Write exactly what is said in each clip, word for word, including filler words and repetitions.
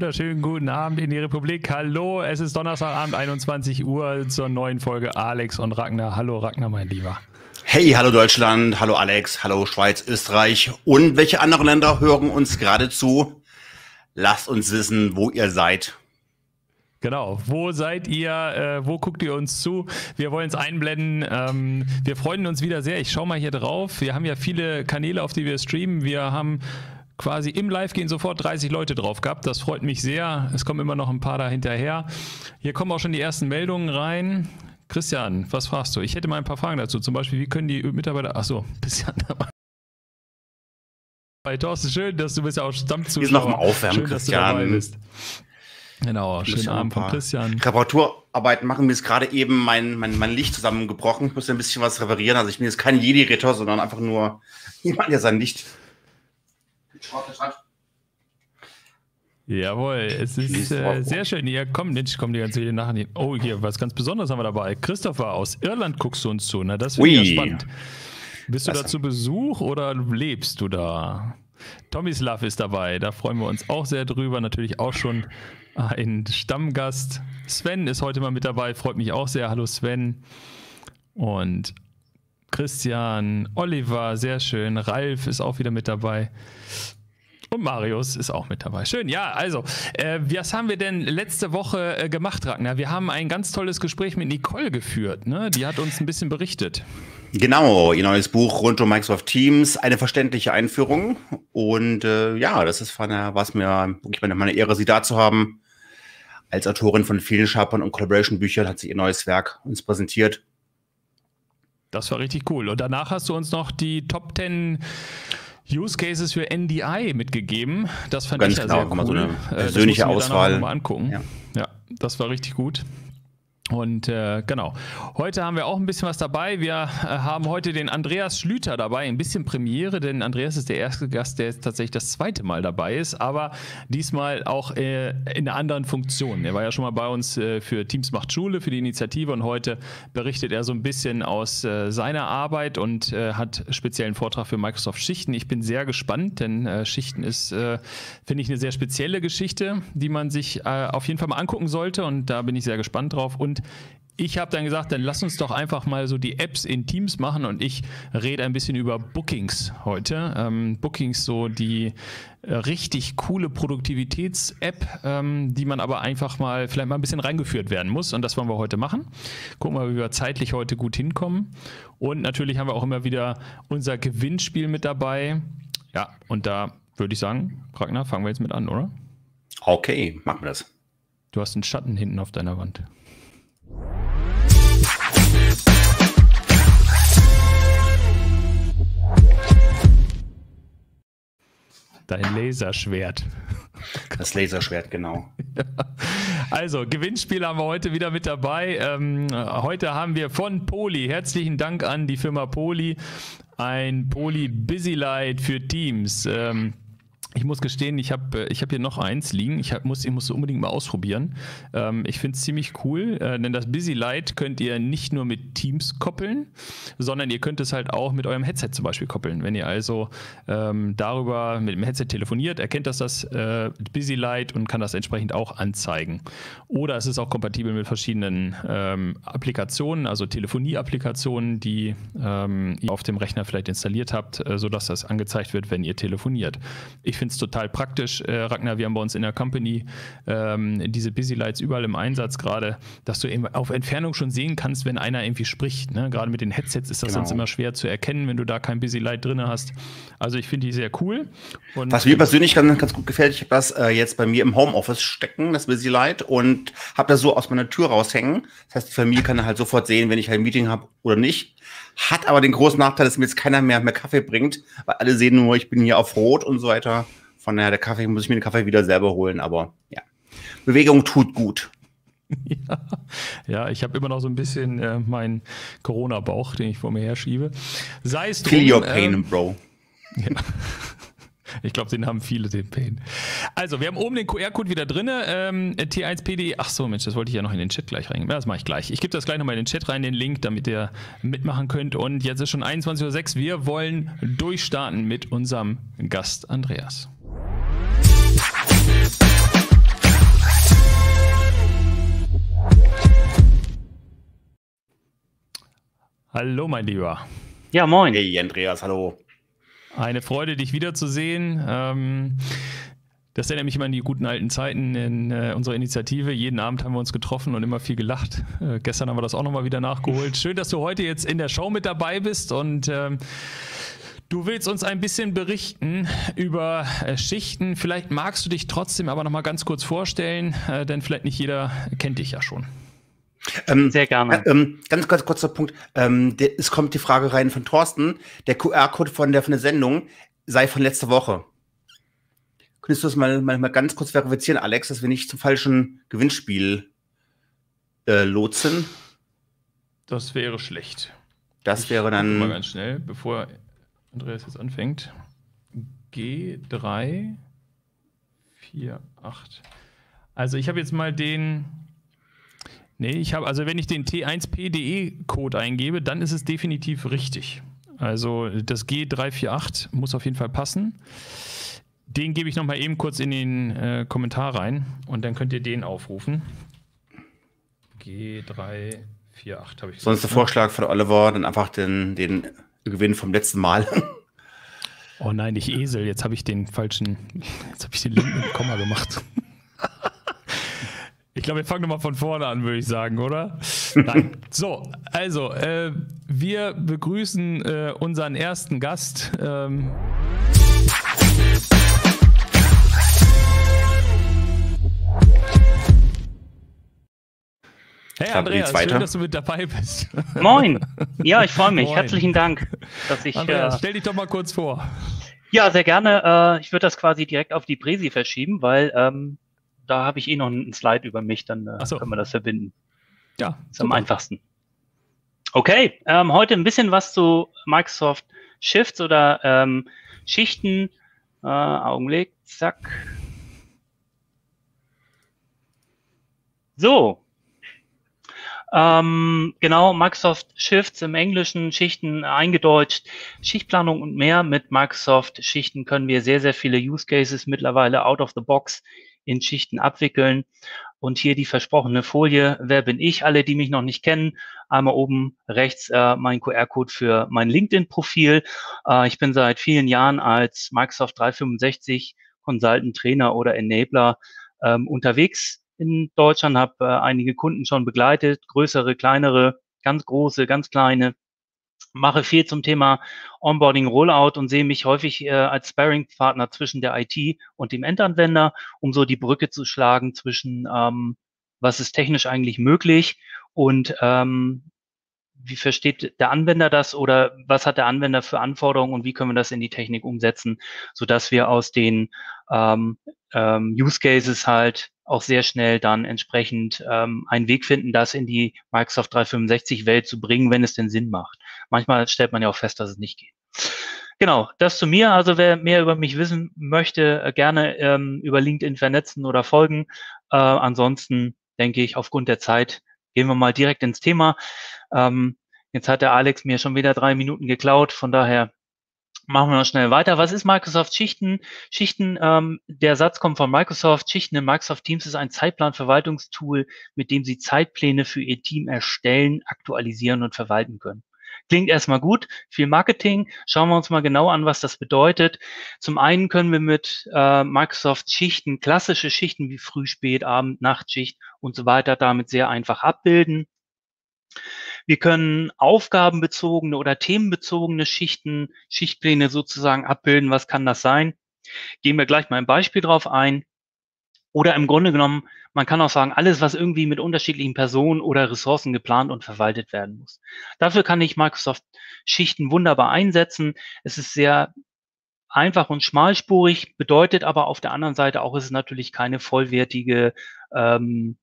wunderschönen guten Abend in die Republik. Hallo, es ist Donnerstagabend, einundzwanzig Uhr zur neuen Folge Alex und Ragnar. Hallo Ragnar, mein Lieber. Hey, hallo Deutschland, hallo Alex, hallo Schweiz, Österreich und welche anderen Länder hören uns gerade zu? Lasst uns wissen, wo ihr seid. Genau, wo seid ihr, äh, wo guckt ihr uns zu? Wir wollen es einblenden, ähm, wir freuen uns wieder sehr. Ich schaue mal hier drauf, wir haben ja viele Kanäle, auf die wir streamen. Wir haben quasi im Live-Gehen sofort dreißig Leute drauf gehabt, das freut mich sehr. Es kommen immer noch ein paar da hinterher. Hier kommen auch schon die ersten Meldungen rein. Christian, was fragst du? Ich hätte mal ein paar Fragen dazu, zum Beispiel, wie können die Mitarbeiter... Achso, Christian, bei Thorsten, schön, dass du bist ja auch Stammzuschauer. Hier nochmal aufwärmen, schön, dass Christian. Du dabei bist. Genau, schönen Abend von Christian. Reparaturarbeiten machen. Mir ist gerade eben mein, mein, mein Licht zusammengebrochen. Ich muss ein bisschen was reparieren. Also ich bin jetzt kein Jedi-Ritter, sondern einfach nur jemand, der sein Licht... Jawohl, es ist äh, sehr schön. Ihr kommt nicht, kommt die ganze Zeit nachher. Oh, hier, was ganz Besonderes haben wir dabei. Christopher, aus Irland guckst du uns zu. Na, das finde ich ja spannend. Bist du da zu Besuch oder lebst du da? Tomislav ist dabei, da freuen wir uns auch sehr drüber. Natürlich auch schon ein Stammgast. Sven ist heute mal mit dabei, freut mich auch sehr. Hallo Sven. Und Christian, Oliver, sehr schön. Ralf ist auch wieder mit dabei. Und Marius ist auch mit dabei. Schön, ja, also, äh, was haben wir denn letzte Woche äh, gemacht, Ragnar? Wir haben ein ganz tolles Gespräch mit Nicole geführt, ne? Die hat uns ein bisschen berichtet. Genau, ihr neues Buch rund um Microsoft Teams, eine verständliche Einführung. Und äh, ja, das ist von der, was mir wirklich meine, meine Ehre, sie da zu haben. Als Autorin von vielen SharePoint- und Collaboration-Büchern hat sie ihr neues Werk uns präsentiert. Das war richtig cool. Und danach hast du uns noch die Top zehn... Use Cases für N D I mitgegeben. Das fand Ganz ich ja genau, sehr cool. So eine persönliche das Auswahl. Dann mal angucken. Ja. ja, das war richtig gut. Und äh, genau, heute haben wir auch ein bisschen was dabei. Wir äh, haben heute den Andreas Schlüter dabei, ein bisschen Premiere, denn Andreas ist der erste Gast, der jetzt tatsächlich das zweite Mal dabei ist, aber diesmal auch äh, in einer anderen Funktion. Er war ja schon mal bei uns äh, für Teams macht Schule, für die Initiative, und heute berichtet er so ein bisschen aus äh, seiner Arbeit und äh, hat speziellen Vortrag für Microsoft Schichten. Ich bin sehr gespannt, denn äh, Schichten ist, äh, finde ich, eine sehr spezielle Geschichte, die man sich äh, auf jeden Fall mal angucken sollte, und da bin ich sehr gespannt drauf. Und ich habe dann gesagt, dann lass uns doch einfach mal so die Apps in Teams machen, und ich rede ein bisschen über Bookings heute. Ähm, Bookings, so die äh, richtig coole Produktivitäts-App, ähm, die man aber einfach mal vielleicht mal ein bisschen reingeführt werden muss, und das wollen wir heute machen. Gucken wir mal, wie wir zeitlich heute gut hinkommen. Und natürlich haben wir auch immer wieder unser Gewinnspiel mit dabei. Ja, und da würde ich sagen, Ragnar, fangen wir jetzt mit an, oder? Okay, machen wir das. Du hast einen Schatten hinten auf deiner Wand. Dein Laserschwert. Das Laserschwert, genau. Also, Gewinnspiel haben wir heute wieder mit dabei. Ähm, heute haben wir von Poly, herzlichen Dank an die Firma Poly, ein Poly Busylight für Teams. Ähm, Ich muss gestehen, ich habe ich hab hier noch eins liegen. Ich hab, muss ich muss unbedingt mal ausprobieren. Ähm, ich finde es ziemlich cool, äh, denn das Busylight könnt ihr nicht nur mit Teams koppeln, sondern ihr könnt es halt auch mit eurem Headset zum Beispiel koppeln. Wenn ihr also ähm, darüber mit dem Headset telefoniert, erkennt das das äh, Busylight und kann das entsprechend auch anzeigen. Oder es ist auch kompatibel mit verschiedenen ähm, Applikationen, also Telefonie-Applikationen, die ähm, ihr auf dem Rechner vielleicht installiert habt, äh, sodass das angezeigt wird, wenn ihr telefoniert. Ich Ich finde es total praktisch, äh, Ragnar, wir haben bei uns in der Company ähm, diese Busylights überall im Einsatz gerade, dass du eben auf Entfernung schon sehen kannst, wenn einer irgendwie spricht. Ne? Gerade mit den Headsets ist das genau. Sonst immer schwer zu erkennen, wenn du da kein Busylight drin hast. Also ich finde die sehr cool. Und was mir persönlich ganz, ganz gut gefällt, ich habe das äh, jetzt bei mir im Homeoffice stecken, das Busylight, und habe das so aus meiner Tür raushängen. Das heißt, die Familie kann halt sofort sehen, wenn ich halt ein Meeting habe oder nicht. Hat aber den großen Nachteil, dass mir jetzt keiner mehr, mehr Kaffee bringt, weil alle sehen nur, ich bin hier auf Rot und so weiter. Von daher, der Kaffee, muss ich mir den Kaffee wieder selber holen, aber ja. Bewegung tut gut. Ja, ja, ich habe immer noch so ein bisschen äh, meinen Corona-Bauch, den ich vor mir herschiebe. Sei es drum. Feel your pain, ähm, Bro. Ja. Ich glaube, den haben viele, den Pain. Also, wir haben oben den Q R-Code wieder drin. Ähm, T eins P D. Ach so, Mensch, das wollte ich ja noch in den Chat gleich reingeben. Ja, das mache ich gleich. Ich gebe das gleich nochmal in den Chat rein, den Link, damit ihr mitmachen könnt. Und jetzt ist schon einundzwanzig Uhr sechs. Wir wollen durchstarten mit unserem Gast Andreas. Hallo, mein Lieber. Ja, moin. Hey, Andreas, hallo. Eine Freude, dich wiederzusehen. Ähm, das erinnert mich immer an die guten alten Zeiten in äh, unserer Initiative. Jeden Abend haben wir uns getroffen und immer viel gelacht. Äh, gestern haben wir das auch nochmal wieder nachgeholt. Schön, dass du heute jetzt in der Show mit dabei bist und ähm, du willst uns ein bisschen berichten über äh, Schichten. Vielleicht magst du dich trotzdem aber nochmal ganz kurz vorstellen, äh, denn vielleicht nicht jeder kennt dich ja schon. Ähm, Sehr gerne. Äh, ähm, ganz, ganz kurzer Punkt. Ähm, der, es kommt die Frage rein von Thorsten. Der Q R-Code von der, von der Sendung sei von letzter Woche. Könntest du das mal, mal, mal ganz kurz verifizieren, Alex, dass wir nicht zum falschen Gewinnspiel äh, lotsen? Das wäre schlecht. Das ich wäre dann... Mal ganz schnell, bevor Andreas jetzt anfängt. G drei vier acht. Also ich habe jetzt mal den... Nee, ich habe, also wenn ich den T eins P D E-Code eingebe, dann ist es definitiv richtig. Also das G drei vier acht muss auf jeden Fall passen. Den gebe ich nochmal eben kurz in den äh, Kommentar rein und dann könnt ihr den aufrufen. G drei vier acht habe ich. Sonst der Vorschlag von Oliver, dann einfach den, den Gewinn vom letzten Mal. Oh nein, ich Esel, jetzt habe ich den falschen, jetzt habe ich den linken Komma gemacht. Ich glaube, wir fangen nochmal von vorne an, würde ich sagen, oder? Nein. So, also, äh, wir begrüßen äh, unseren ersten Gast. Ähm hey Andreas, schön, dass du mit dabei bist. Moin. Ja, ich freue mich. Moin. Herzlichen Dank, dass ich... Andreas, äh, stell dich doch mal kurz vor. Ja, sehr gerne. Äh, ich würde das quasi direkt auf die Präsi verschieben, weil... Ähm, Da habe ich eh noch einen Slide über mich, dann äh, so. Können wir das verbinden. Ja, ist am einfachsten. Okay, ähm, heute ein bisschen was zu Microsoft Shifts oder ähm, Schichten. Äh, Augenblick, zack. So. Ähm, genau, Microsoft Shifts im Englischen, Schichten eingedeutscht, Schichtplanung und mehr. Mit Microsoft Schichten können wir sehr, sehr viele Use Cases mittlerweile out of the box in Schichten abwickeln. Und hier die versprochene Folie, wer bin ich? Alle, die mich noch nicht kennen, einmal oben rechts äh, mein Q R-Code für mein LinkedIn-Profil. Äh, ich bin seit vielen Jahren als Microsoft drei sechs fünf Consultant, Trainer oder Enabler ähm, unterwegs in Deutschland, habe äh, einige Kunden schon begleitet, größere, kleinere, ganz große, ganz kleine. Mache viel zum Thema Onboarding, Rollout und sehe mich häufig äh, als Sparring-Partner zwischen der I T und dem Endanwender, um so die Brücke zu schlagen zwischen, ähm, was ist technisch eigentlich möglich und ähm, wie versteht der Anwender das oder was hat der Anwender für Anforderungen und wie können wir das in die Technik umsetzen, sodass wir aus den ähm, ähm, Use Cases halt auch sehr schnell dann entsprechend ähm, einen Weg finden, das in die Microsoft drei sechs fünf-Welt zu bringen, wenn es denn Sinn macht. Manchmal stellt man ja auch fest, dass es nicht geht. Genau, das zu mir. Also wer mehr über mich wissen möchte, gerne ähm, über LinkedIn vernetzen oder folgen. Äh, ansonsten denke ich, aufgrund der Zeit gehen wir mal direkt ins Thema. Ähm, jetzt hat der Alex mir schon wieder drei Minuten geklaut, von daher... Machen wir noch schnell weiter. Was ist Microsoft Schichten? Schichten, ähm, der Satz kommt von Microsoft. Schichten in Microsoft Teams ist ein Zeitplanverwaltungstool, mit dem Sie Zeitpläne für Ihr Team erstellen, aktualisieren und verwalten können. Klingt erstmal gut, viel Marketing. Schauen wir uns mal genau an, was das bedeutet. Zum einen können wir mit äh, Microsoft Schichten, klassische Schichten wie Früh-, Spät-, Abend-, Nachtschicht und so weiter damit sehr einfach abbilden. Wir können aufgabenbezogene oder themenbezogene Schichten, Schichtpläne sozusagen abbilden. Was kann das sein? Gehen wir gleich mal ein Beispiel drauf ein. Oder im Grunde genommen, man kann auch sagen, alles, was irgendwie mit unterschiedlichen Personen oder Ressourcen geplant und verwaltet werden muss. Dafür kann ich Microsoft Schichten wunderbar einsetzen. Es ist sehr einfach und schmalspurig, bedeutet aber auf der anderen Seite auch, es ist natürlich keine vollwertige ähm,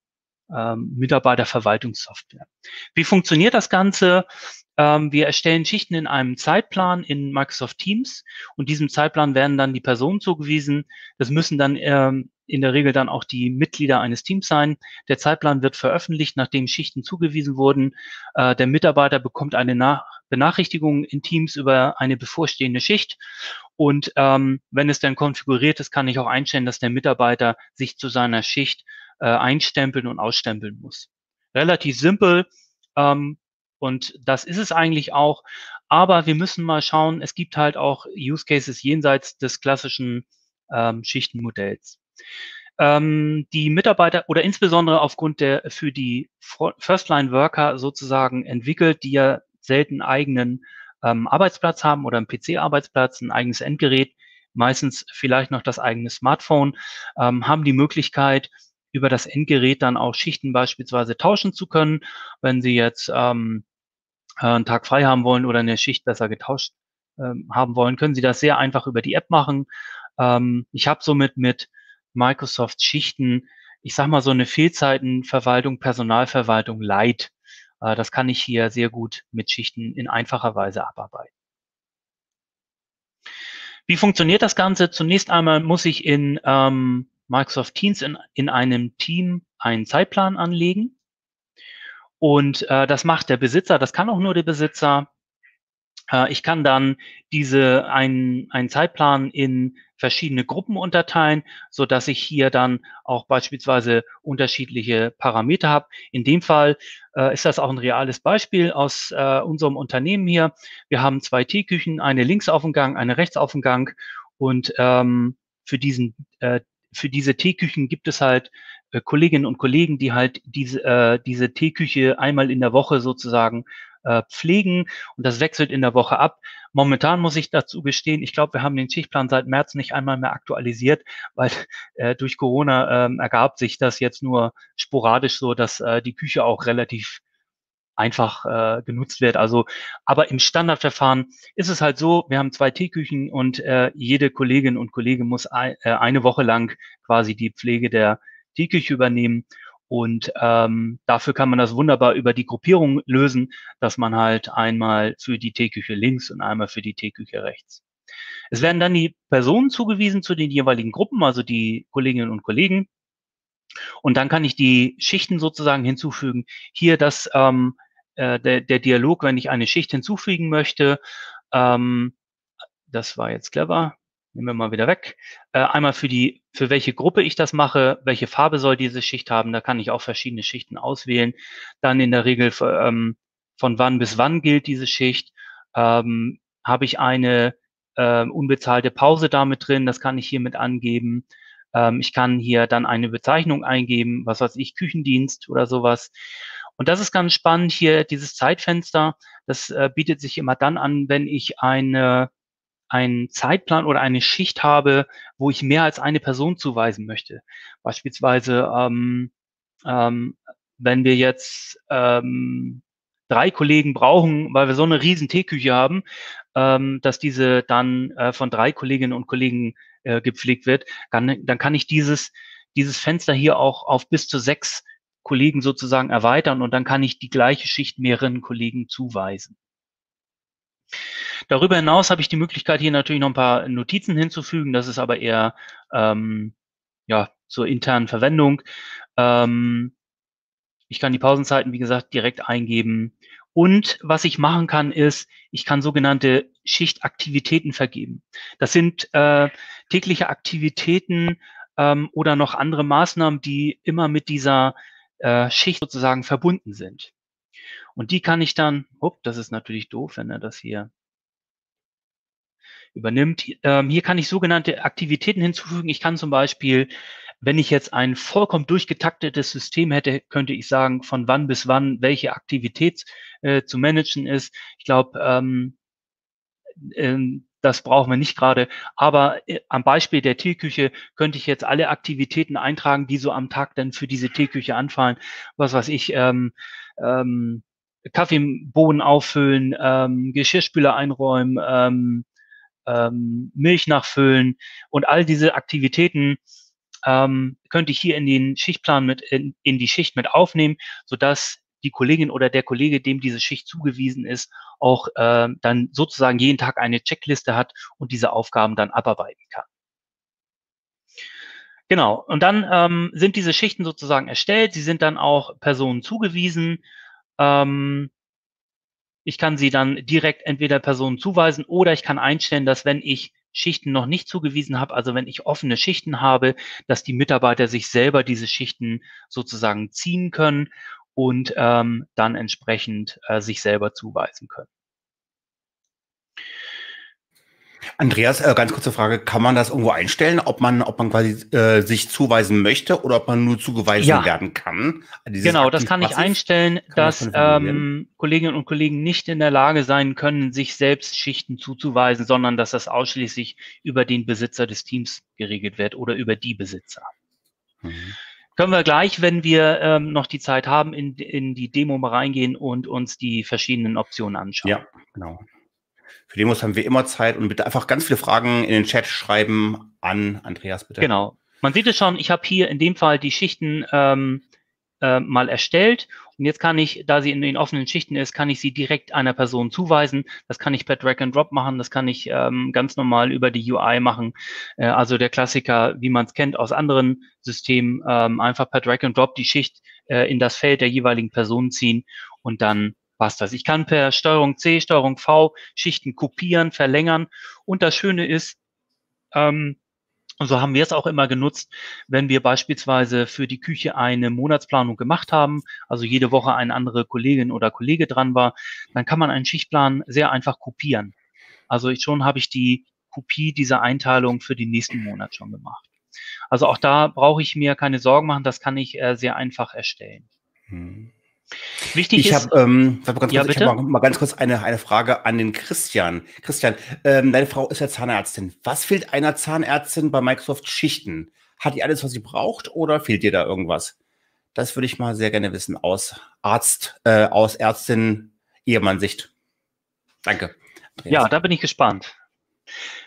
Ähm, Mitarbeiterverwaltungssoftware. Wie funktioniert das Ganze? Ähm, wir erstellen Schichten in einem Zeitplan in Microsoft Teams und diesem Zeitplan werden dann die Personen zugewiesen. Das müssen dann ähm, in der Regel dann auch die Mitglieder eines Teams sein. Der Zeitplan wird veröffentlicht, nachdem Schichten zugewiesen wurden. Äh, der Mitarbeiter bekommt eine Nach- Benachrichtigung in Teams über eine bevorstehende Schicht. Und ähm, wenn es dann konfiguriert ist, kann ich auch einstellen, dass der Mitarbeiter sich zu seiner Schicht einstempeln und ausstempeln muss. Relativ simpel ähm, Und das ist es eigentlich auch. Aber wir müssen mal schauen, es gibt halt auch Use Cases jenseits des klassischen ähm, Schichtenmodells. Ähm, die Mitarbeiter oder insbesondere aufgrund der für die First-Line-Worker sozusagen entwickelt, die ja selten eigenen ähm, Arbeitsplatz haben oder einen P C-Arbeitsplatz, ein eigenes Endgerät, meistens vielleicht noch das eigene Smartphone, ähm, haben die Möglichkeit, über das Endgerät dann auch Schichten beispielsweise tauschen zu können, wenn sie jetzt ähm, einen Tag frei haben wollen oder eine Schicht besser getauscht ähm, haben wollen, können Sie das sehr einfach über die App machen. Ähm, ich habe somit mit Microsoft Schichten, ich sag mal so eine Fehlzeitenverwaltung, Personalverwaltung light. Äh, das kann ich hier sehr gut mit Schichten in einfacher Weise abarbeiten. Wie funktioniert das Ganze? Zunächst einmal muss ich in ähm, Microsoft Teams in, in einem Team einen Zeitplan anlegen. Und äh, das macht der Besitzer, das kann auch nur der Besitzer. Äh, ich kann dann diese einen, einen Zeitplan in verschiedene Gruppen unterteilen, so dass ich hier dann auch beispielsweise unterschiedliche Parameter habe. In dem Fall äh, ist das auch ein reales Beispiel aus äh, unserem Unternehmen hier. Wir haben zwei Teeküchen, eine links auf dem Gang, eine rechts auf dem Gang. Und ähm, für diesen äh, für diese Teeküchen gibt es halt äh, Kolleginnen und Kollegen, die halt diese, äh, diese Teeküche einmal in der Woche sozusagen äh, pflegen, und das wechselt in der Woche ab. Momentan muss ich dazu gestehen, ich glaube, wir haben den Schichtplan seit März nicht einmal mehr aktualisiert, weil äh, durch Corona äh, ergab sich das jetzt nur sporadisch so, dass äh, die Küche auch relativ einfach äh, genutzt wird. Also, aber im Standardverfahren ist es halt so, wir haben zwei Teeküchen und äh, jede Kollegin und Kollege muss ein, äh, eine Woche lang quasi die Pflege der Teeküche übernehmen, und ähm, dafür kann man das wunderbar über die Gruppierung lösen, dass man halt einmal für die Teeküche links und einmal für die Teeküche rechts. Es werden dann die Personen zugewiesen zu den jeweiligen Gruppen, also die Kolleginnen und Kollegen, und dann kann ich die Schichten sozusagen hinzufügen. Hier das ähm, Der, der Dialog, wenn ich eine Schicht hinzufügen möchte, ähm, das war jetzt clever, nehmen wir mal wieder weg, äh, einmal für die, für welche Gruppe ich das mache, welche Farbe soll diese Schicht haben, da kann ich auch verschiedene Schichten auswählen, dann in der Regel ähm, von wann bis wann gilt diese Schicht, ähm, habe ich eine äh, unbezahlte Pause damit drin, das kann ich hiermit angeben. Ähm, ich kann hier dann eine Bezeichnung eingeben, was weiß ich, Küchendienst oder sowas. Und das ist ganz spannend hier, dieses Zeitfenster, das äh, bietet sich immer dann an, wenn ich eine, einen Zeitplan oder eine Schicht habe, wo ich mehr als eine Person zuweisen möchte. Beispielsweise, ähm, ähm, wenn wir jetzt ähm, drei Kollegen brauchen, weil wir so eine riesen Teeküche haben, ähm, dass diese dann äh, von drei Kolleginnen und Kollegen äh, gepflegt wird, dann, dann kann ich dieses, dieses Fenster hier auch auf bis zu sechs Kollegen sozusagen erweitern, und dann kann ich die gleiche Schicht mehreren Kollegen zuweisen. Darüber hinaus habe ich die Möglichkeit, hier natürlich noch ein paar Notizen hinzufügen. Das ist aber eher ähm, ja, zur internen Verwendung. Ähm, ich kann die Pausenzeiten, wie gesagt, direkt eingeben. Und was ich machen kann, ist, ich kann sogenannte Schichtaktivitäten vergeben. Das sind äh, tägliche Aktivitäten ähm, oder noch andere Maßnahmen, die immer mit dieser Schicht sozusagen verbunden sind. Und die kann ich dann, up, das ist natürlich doof, wenn er das hier übernimmt. Ähm, hier kann ich sogenannte Aktivitäten hinzufügen. Ich kann zum Beispiel, wenn ich jetzt ein vollkommen durchgetaktetes System hätte, könnte ich sagen, von wann bis wann welche Aktivität äh, zu managen ist. Ich glaube, ähm, äh, das brauchen wir nicht gerade, aber am Beispiel der Teeküche könnte ich jetzt alle Aktivitäten eintragen, die so am Tag dann für diese Teeküche anfallen. Was weiß ich, ähm, ähm, Kaffeebohnen auffüllen, ähm, Geschirrspüler einräumen, ähm, ähm, Milch nachfüllen, und all diese Aktivitäten ähm, könnte ich hier in den Schichtplan mit, in, in die Schicht mit aufnehmen, sodass die Kollegin oder der Kollege, dem diese Schicht zugewiesen ist, auch äh, dann sozusagen jeden Tag eine Checkliste hat und diese Aufgaben dann abarbeiten kann. Genau, und dann ähm, sind diese Schichten sozusagen erstellt, sie sind dann auch Personen zugewiesen. Ähm, ich kann sie dann direkt entweder Personen zuweisen, oder ich kann einstellen, dass, wenn ich Schichten noch nicht zugewiesen habe, also wenn ich offene Schichten habe, dass die Mitarbeiter sich selber diese Schichten sozusagen ziehen können. und ähm, dann entsprechend äh, sich selber zuweisen können. Andreas, äh, ganz kurze Frage, kann man das irgendwo einstellen, ob man, ob man quasi äh, sich zuweisen möchte oder ob man nur zugewiesen ja. werden kann? Dieses genau, das kann ich einstellen, kann dass ähm, Kolleginnen und Kollegen nicht in der Lage sein können, sich selbst Schichten zuzuweisen, sondern dass das ausschließlich über den Besitzer des Teams geregelt wird oder über die Besitzer. Mhm. Können wir gleich, wenn wir ähm, noch die Zeit haben, in, in die Demo mal reingehen und uns die verschiedenen Optionen anschauen. Ja, genau. Für Demos haben wir immer Zeit und bitte einfach ganz viele Fragen in den Chat schreiben an Andreas, bitte. Genau. Man sieht es schon, ich habe hier in dem Fall die Schichten ähm, äh, mal erstellt und jetzt kann ich, da sie in den offenen Schichten ist, kann ich sie direkt einer Person zuweisen. Das kann ich per Drag and Drop machen, das kann ich ähm, ganz normal über die U I machen. Äh, also der Klassiker, wie man es kennt aus anderen Systemen, ähm, einfach per Drag and Drop die Schicht äh, in das Feld der jeweiligen Person ziehen und dann passt das. Ich kann per Steuerung C, Steuerung V Schichten kopieren, verlängern. Und das Schöne ist, ähm, so haben wir es auch immer genutzt, wenn wir beispielsweise für die Küche eine Monatsplanung gemacht haben, also jede Woche eine andere Kollegin oder Kollege dran war, dann kann man einen Schichtplan sehr einfach kopieren. Also ich, schon habe ich die Kopie dieser Einteilung für den nächsten Monat schon gemacht. Also auch da brauche ich mir keine Sorgen machen, das kann ich äh, sehr einfach erstellen. Hm. Wichtig ich ist, hab, ähm, ganz kurz, ja, ich habe mal, mal ganz kurz eine, eine Frage an den Christian. Christian, ähm, deine Frau ist ja Zahnärztin. Was fehlt einer Zahnärztin bei Microsoft Schichten? Hat die alles, was sie braucht, oder fehlt dir da irgendwas? Das würde ich mal sehr gerne wissen aus Arzt, äh, aus Ärztin-Ehemann-Sicht. Danke. Andreas. Ja, da bin ich gespannt.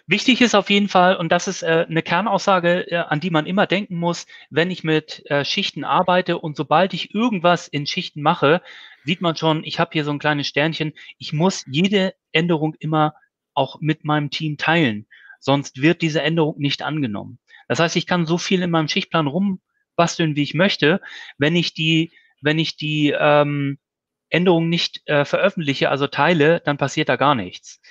Wichtig ist auf jeden Fall, und das ist äh, eine Kernaussage, äh, an die man immer denken muss, wenn ich mit äh, Schichten arbeite und sobald ich irgendwas in Schichten mache, sieht man schon, ich habe hier so ein kleines Sternchen, ich muss jede Änderung immer auch mit meinem Team teilen, sonst wird diese Änderung nicht angenommen. Das heißt, ich kann so viel in meinem Schichtplan rumbasteln, wie ich möchte, wenn ich die, wenn ich die ähm, Änderung nicht äh, veröffentliche, also teile, dann passiert da gar nichts.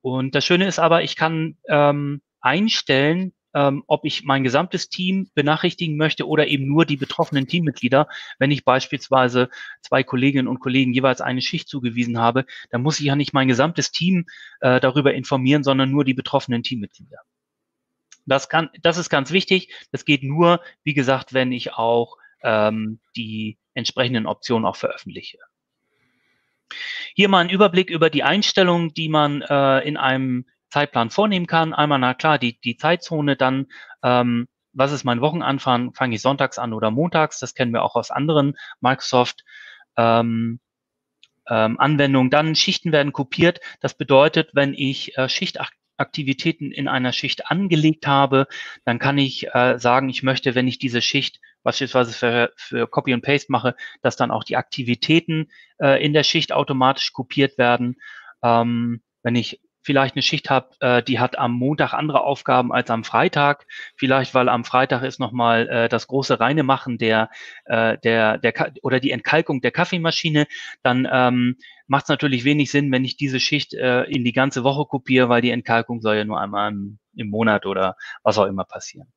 Und das Schöne ist aber, ich kann ähm, einstellen, ähm, ob ich mein gesamtes Team benachrichtigen möchte oder eben nur die betroffenen Teammitglieder. Wenn ich beispielsweise zwei Kolleginnen und Kollegen jeweils eine Schicht zugewiesen habe, dann muss ich ja nicht mein gesamtes Team äh, darüber informieren, sondern nur die betroffenen Teammitglieder. Das kann, das ist ganz wichtig. Das geht nur, wie gesagt, wenn ich auch ähm, die entsprechenden Optionen auch veröffentliche. Hier mal ein Überblick über die Einstellungen, die man äh, in einem Zeitplan vornehmen kann. Einmal, na klar, die, die Zeitzone, dann, ähm, was ist mein Wochenanfang, fange ich sonntags an oder montags, das kennen wir auch aus anderen Microsoft ähm, ähm, Anwendungen. Dann Schichten werden kopiert, das bedeutet, wenn ich äh, Schichtaktivitäten in einer Schicht angelegt habe, dann kann ich äh, sagen, ich möchte, wenn ich diese Schicht beispielsweise für, für Copy und Paste mache, dass dann auch die Aktivitäten äh, in der Schicht automatisch kopiert werden. Ähm, wenn ich vielleicht eine Schicht habe, äh, die hat am Montag andere Aufgaben als am Freitag, vielleicht weil am Freitag ist nochmal äh, das große Reinemachen der, äh, der, der oder die Entkalkung der Kaffeemaschine, dann ähm, macht es natürlich wenig Sinn, wenn ich diese Schicht äh, in die ganze Woche kopiere, weil die Entkalkung soll ja nur einmal im, im Monat oder was auch immer passieren.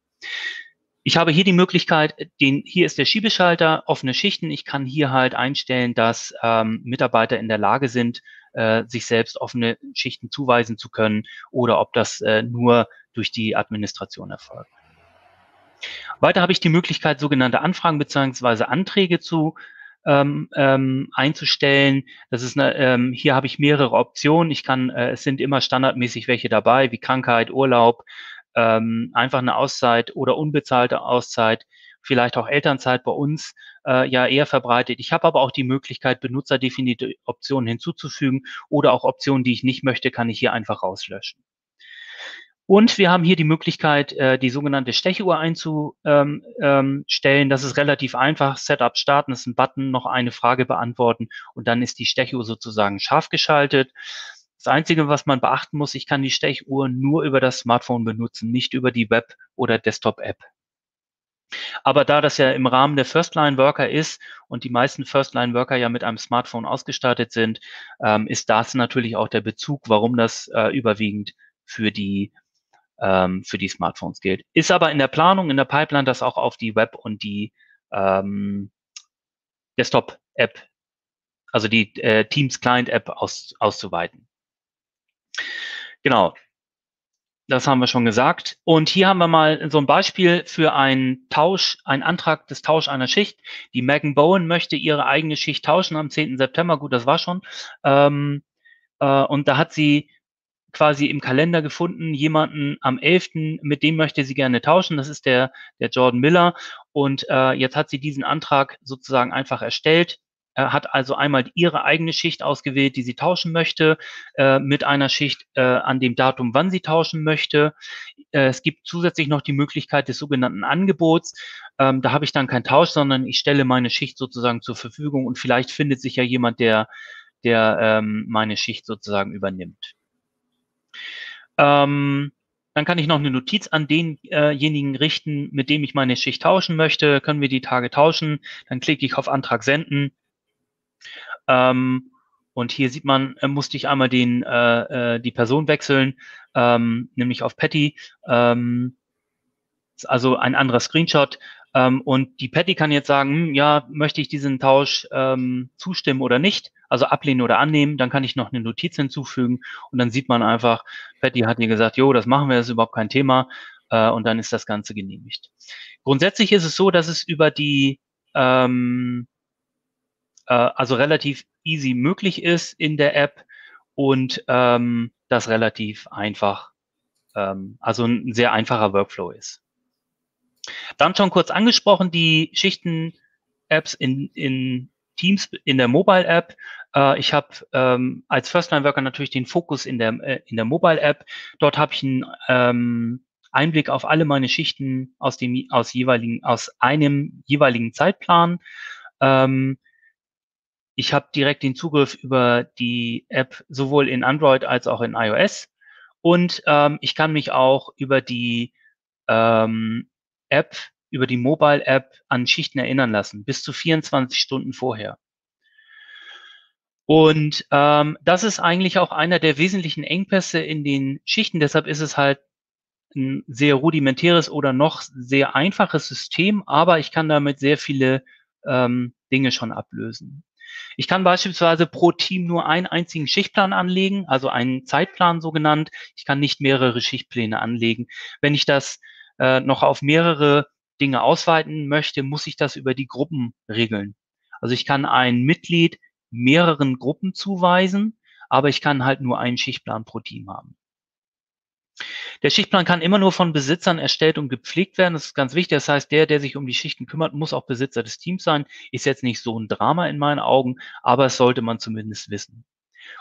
Ich habe hier die Möglichkeit, den, hier ist der Schiebeschalter, offene Schichten. Ich kann hier halt einstellen, dass ähm, Mitarbeiter in der Lage sind, äh, sich selbst offene Schichten zuweisen zu können oder ob das äh, nur durch die Administration erfolgt. Weiter habe ich die Möglichkeit, sogenannte Anfragen bzw. Anträge zu ähm, ähm, einzustellen. Das ist eine, ähm, hier habe ich mehrere Optionen. Ich kann, äh, es sind immer standardmäßig welche dabei, wie Krankheit, Urlaub, Ähm, einfach eine Auszeit oder unbezahlte Auszeit, vielleicht auch Elternzeit bei uns äh, ja eher verbreitet. Ich habe aber auch die Möglichkeit, benutzerdefinierte Optionen hinzuzufügen oder auch Optionen, die ich nicht möchte, kann ich hier einfach rauslöschen. Und wir haben hier die Möglichkeit, äh, die sogenannte Stechuhr einzustellen. Das ist relativ einfach. Setup starten ist ein Button, noch eine Frage beantworten und dann ist die Stechuhr sozusagen scharf geschaltet. Das Einzige, was man beachten muss, ich kann die Stechuhr nur über das Smartphone benutzen, nicht über die Web- oder Desktop-App. Aber da das ja im Rahmen der First-Line-Worker ist und die meisten First-Line-Worker ja mit einem Smartphone ausgestattet sind, ähm, ist das natürlich auch der Bezug, warum das äh, überwiegend für die, ähm, für die Smartphones gilt. Ist aber in der Planung, in der Pipeline, das auch auf die Web- und die ähm, Desktop-App App, also die äh, Teams Client App aus, auszuweiten. Genau. Das haben wir schon gesagt. Und hier haben wir mal so ein Beispiel für einen Tausch, einen Antrag des Tausch einer Schicht. Die Megan Bowen möchte ihre eigene Schicht tauschen am zehnten September. Gut, das war schon. Ähm, äh, und da hat sie quasi im Kalender gefunden, jemanden am elften, mit dem möchte sie gerne tauschen. Das ist der, der Jordan Miller. Und äh, jetzt hat sie diesen Antrag sozusagen einfach erstellt. Er hat also einmal ihre eigene Schicht ausgewählt, die sie tauschen möchte, äh, mit einer Schicht äh, an dem Datum, wann sie tauschen möchte. Äh, es gibt zusätzlich noch die Möglichkeit des sogenannten Angebots. Ähm, da habe ich dann keinen Tausch, sondern ich stelle meine Schicht sozusagen zur Verfügung und vielleicht findet sich ja jemand, der, der ähm, meine Schicht sozusagen übernimmt. Ähm, dann kann ich noch eine Notiz an denjenigen äh richten, mit dem ich meine Schicht tauschen möchte. Können wir die Tage tauschen? Dann klicke ich auf Antrag senden. Ähm, und hier sieht man, äh, musste ich einmal den, äh, äh, die Person wechseln, ähm, nämlich auf Patty. Ähm, ist also ein anderer Screenshot. Ähm, und die Patty kann jetzt sagen, hm, ja, möchte ich diesen Tausch ähm, zustimmen oder nicht? Also ablehnen oder annehmen. Dann kann ich noch eine Notiz hinzufügen. Und dann sieht man einfach, Patty hat mir gesagt, jo, das machen wir, das ist überhaupt kein Thema. Äh, und dann ist das Ganze genehmigt. Grundsätzlich ist es so, dass es über die... Ähm, also relativ easy möglich ist in der App und ähm, das relativ einfach, ähm, also ein sehr einfacher Workflow ist. Dann schon kurz angesprochen, die Schichten-Apps in, in Teams, in der Mobile-App. Äh, ich habe ähm, als First-Line-Worker natürlich den Fokus in der, äh, in der Mobile-App. Dort habe ich einen ähm, Einblick auf alle meine Schichten aus, dem, aus, jeweiligen, aus einem jeweiligen Zeitplan. Ähm, Ich habe direkt den Zugriff über die App sowohl in Android als auch in iOS und ähm, ich kann mich auch über die ähm, App, über die Mobile-App an Schichten erinnern lassen, bis zu vierundzwanzig Stunden vorher. Und ähm, das ist eigentlich auch einer der wesentlichen Engpässe in den Schichten, deshalb ist es halt ein sehr rudimentäres oder noch sehr einfaches System, aber ich kann damit sehr viele ähm, Dinge schon ablösen. Ich kann beispielsweise pro Team nur einen einzigen Schichtplan anlegen, also einen Zeitplan so genannt. Ich kann nicht mehrere Schichtpläne anlegen. Wenn ich das äh, noch auf mehrere Dinge ausweiten möchte, muss ich das über die Gruppen regeln. Also ich kann ein Mitglied mehreren Gruppen zuweisen, aber ich kann halt nur einen Schichtplan pro Team haben. Der Schichtplan kann immer nur von Besitzern erstellt und gepflegt werden. Das ist ganz wichtig. Das heißt, der, der sich um die Schichten kümmert, muss auch Besitzer des Teams sein. Ist jetzt nicht so ein Drama in meinen Augen, aber es sollte man zumindest wissen.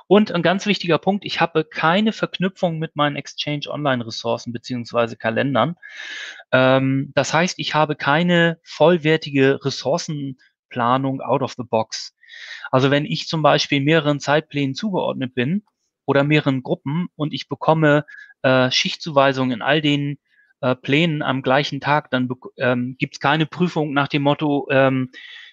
Und ein ganz wichtiger Punkt, ich habe keine Verknüpfung mit meinen Exchange Online Ressourcen bzw. Kalendern. Ähm, das heißt, ich habe keine vollwertige Ressourcenplanung out of the box. Also wenn ich zum Beispiel mehreren Zeitplänen zugeordnet bin oder mehreren Gruppen und ich bekomme Äh, Schichtzuweisung in all den äh, Plänen am gleichen Tag, dann ähm, gibt es keine Prüfung nach dem Motto, ähm,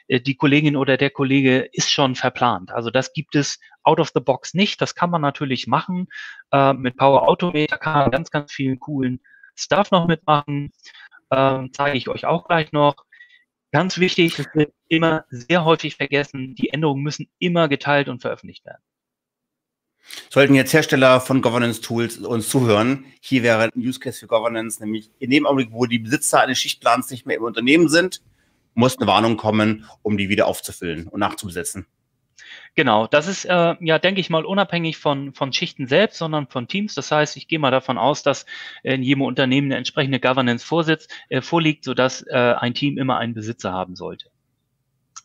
die Kollegin oder der Kollege ist schon verplant. Also das gibt es out of the box nicht. Das kann man natürlich machen. Äh, mit Power Automate kann man ganz, ganz vielen coolen Stuff noch mitmachen. Ähm, zeige ich euch auch gleich noch. Ganz wichtig, das wird immer sehr häufig vergessen, die Änderungen müssen immer geteilt und veröffentlicht werden. Sollten jetzt Hersteller von Governance-Tools uns zuhören, hier wäre ein Use-Case für Governance, nämlich in dem Augenblick, wo die Besitzer eines Schichtplans nicht mehr im Unternehmen sind, muss eine Warnung kommen, um die wieder aufzufüllen und nachzubesetzen. Genau, das ist äh, ja, denke ich mal, unabhängig von, von Schichten selbst, sondern von Teams. Das heißt, ich gehe mal davon aus, dass in jedem Unternehmen eine entsprechende Governance vorsitzt, äh, vorliegt, sodass äh, ein Team immer einen Besitzer haben sollte.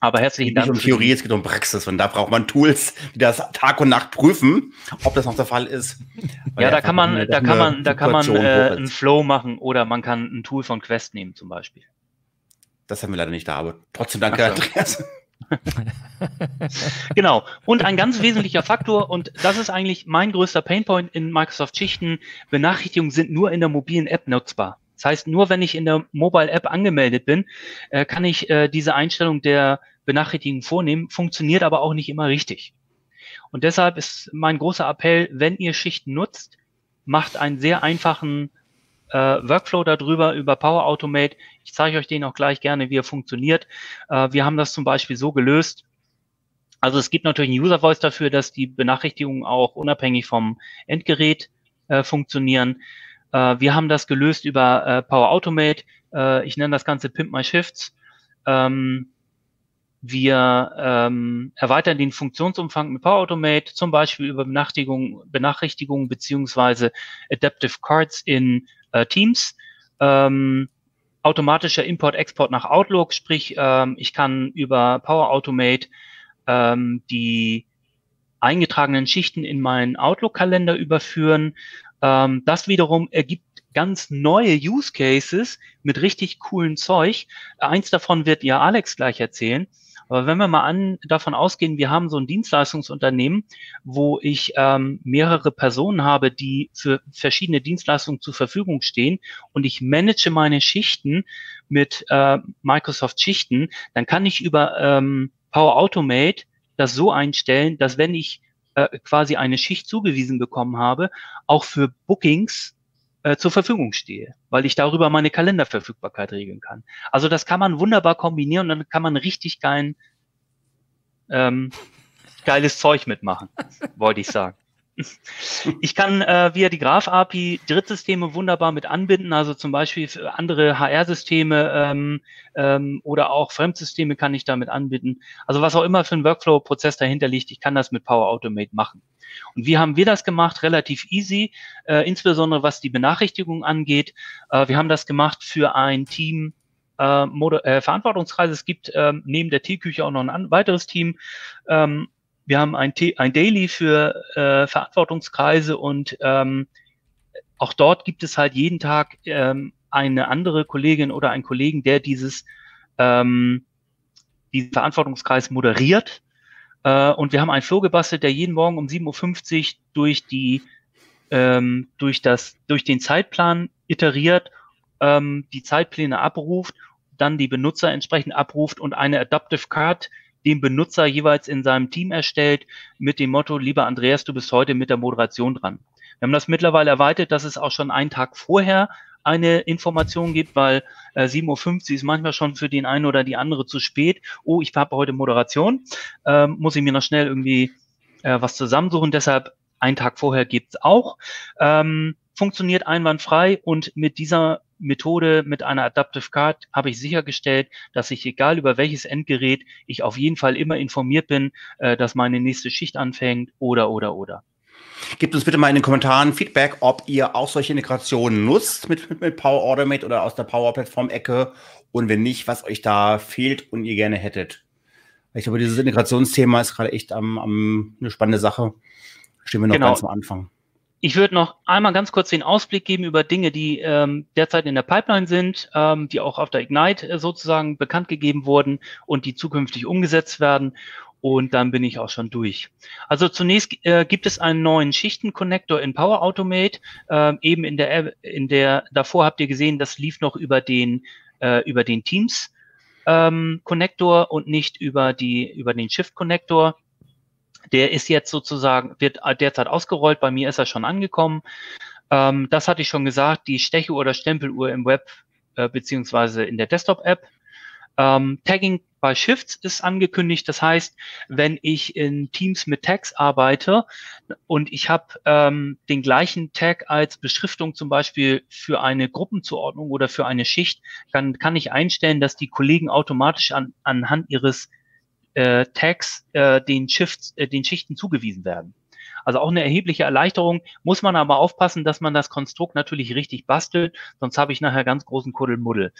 Aber herzlichen Dank. Es geht nicht um Theorie, es geht um Praxis. Und da braucht man Tools, die das Tag und Nacht prüfen, ob das noch der Fall ist. Weil ja, da kann man, da kann man, da kann man äh, einen Flow machen oder man kann ein Tool von Quest nehmen zum Beispiel. Das haben wir leider nicht da, aber trotzdem danke, Andreas. Genau. Und ein ganz wesentlicher Faktor, und das ist eigentlich mein größter Painpoint in Microsoft Schichten, Benachrichtigungen sind nur in der mobilen App nutzbar. Das heißt, nur wenn ich in der Mobile-App angemeldet bin, äh, kann ich äh, diese Einstellung der Benachrichtigungen vornehmen, funktioniert aber auch nicht immer richtig. Und deshalb ist mein großer Appell, wenn ihr Schichten nutzt, macht einen sehr einfachen äh, Workflow darüber, über Power Automate. Ich zeige euch den auch gleich gerne, wie er funktioniert. Äh, wir haben das zum Beispiel so gelöst, Also es gibt natürlich einen User Voice dafür, dass die Benachrichtigungen auch unabhängig vom Endgerät äh, funktionieren. Äh, wir haben das gelöst über äh, Power Automate. Äh, ich nenne das Ganze Pimp My Shifts. Ähm, wir ähm, erweitern den Funktionsumfang mit Power Automate, zum Beispiel über Benachrichtigungen, Benachrichtigungen bzw. Adaptive Cards in äh, Teams. Ähm, automatischer Import-Export nach Outlook, sprich ähm, ich kann über Power Automate ähm, die eingetragenen Schichten in meinen Outlook-Kalender überführen. Ähm, das wiederum ergibt ganz neue Use Cases mit richtig coolen Zeug. Eins davon wird ja Alex gleich erzählen. Aber wenn wir mal an, davon ausgehen, wir haben so ein Dienstleistungsunternehmen, wo ich ähm, mehrere Personen habe, die für verschiedene Dienstleistungen zur Verfügung stehen und ich manage meine Schichten mit äh, Microsoft Schichten, dann kann ich über ähm, Power Automate das so einstellen, dass wenn ich äh, quasi eine Schicht zugewiesen bekommen habe, auch für Bookings äh, zur Verfügung stehe, weil ich darüber meine Kalenderverfügbarkeit regeln kann. Also das kann man wunderbar kombinieren und dann kann man richtig geilen, ähm, geiles Zeug mitmachen, wollte ich sagen. Ich kann äh, via die Graph A P I Drittsysteme wunderbar mit anbinden, also zum Beispiel für andere H R-Systeme ähm, ähm, oder auch Fremdsysteme kann ich damit anbinden. Also was auch immer für ein Workflow-Prozess dahinter liegt, ich kann das mit Power Automate machen. Und wie haben wir das gemacht? Relativ easy, äh, insbesondere was die Benachrichtigung angeht. Äh, wir haben das gemacht für ein Team äh, Mod- äh, Verantwortungskreis. Es gibt äh, neben der Teeküche auch noch ein weiteres Team. Ähm, Wir haben ein, ein Daily für äh, Verantwortungskreise und ähm, auch dort gibt es halt jeden Tag ähm, eine andere Kollegin oder einen Kollegen, der dieses ähm, diesen Verantwortungskreis moderiert. Äh, und wir haben einen Flow gebastelt, der jeden Morgen um sieben Uhr fünfzig durch die ähm, durch das durch den Zeitplan iteriert, ähm, die Zeitpläne abruft, dann die Benutzer entsprechend abruft und eine Adaptive Card dem Benutzer jeweils in seinem Team erstellt, mit dem Motto, lieber Andreas, du bist heute mit der Moderation dran. Wir haben das mittlerweile erweitert, dass es auch schon einen Tag vorher eine Information gibt, weil äh, sieben Uhr fünfzig ist manchmal schon für den einen oder die andere zu spät. Oh, ich habe heute Moderation, ähm, muss ich mir noch schnell irgendwie äh, was zusammensuchen. Deshalb einen Tag vorher gibt's auch. Ähm, funktioniert einwandfrei und mit dieser Methode mit einer Adaptive Card habe ich sichergestellt, dass ich, egal über welches Endgerät, ich auf jeden Fall immer informiert bin, äh, dass meine nächste Schicht anfängt oder, oder, oder. Gebt uns bitte mal in den Kommentaren Feedback, ob ihr auch solche Integrationen nutzt mit, mit, mit Power Automate oder aus der Power Plattform-Ecke und wenn nicht, was euch da fehlt und ihr gerne hättet. Ich glaube, dieses Integrationsthema ist gerade echt am, am, eine spannende Sache. Stehen wir noch genau. ganz am Anfang. Ich würde noch einmal ganz kurz den Ausblick geben über Dinge, die ähm, derzeit in der Pipeline sind, ähm, die auch auf der Ignite äh, sozusagen bekannt gegeben wurden und die zukünftig umgesetzt werden. Und dann bin ich auch schon durch. Also zunächst äh, gibt es einen neuen Schichten-Connector in Power Automate. Ähm, eben in der, in der, davor habt ihr gesehen, das lief noch über den, äh, über den Teams ähm, Connector und nicht über die, über den Shift Connector. Der ist jetzt sozusagen, wird derzeit ausgerollt, bei mir ist er schon angekommen. Ähm, das hatte ich schon gesagt, die Stechuhr oder Stempeluhr im Web äh, beziehungsweise in der Desktop-App. Ähm, Tagging bei Shifts ist angekündigt, das heißt, wenn ich in Teams mit Tags arbeite und ich habe ähm, den gleichen Tag als Beschriftung zum Beispiel für eine Gruppenzuordnung oder für eine Schicht, dann kann ich einstellen, dass die Kollegen automatisch an, anhand ihres Äh, Tags äh, den, Shifts, äh, den Schichten zugewiesen werden. Also auch eine erhebliche Erleichterung, muss man aber aufpassen, dass man das Konstrukt natürlich richtig bastelt, sonst habe ich nachher ganz großen Kuddelmuddel.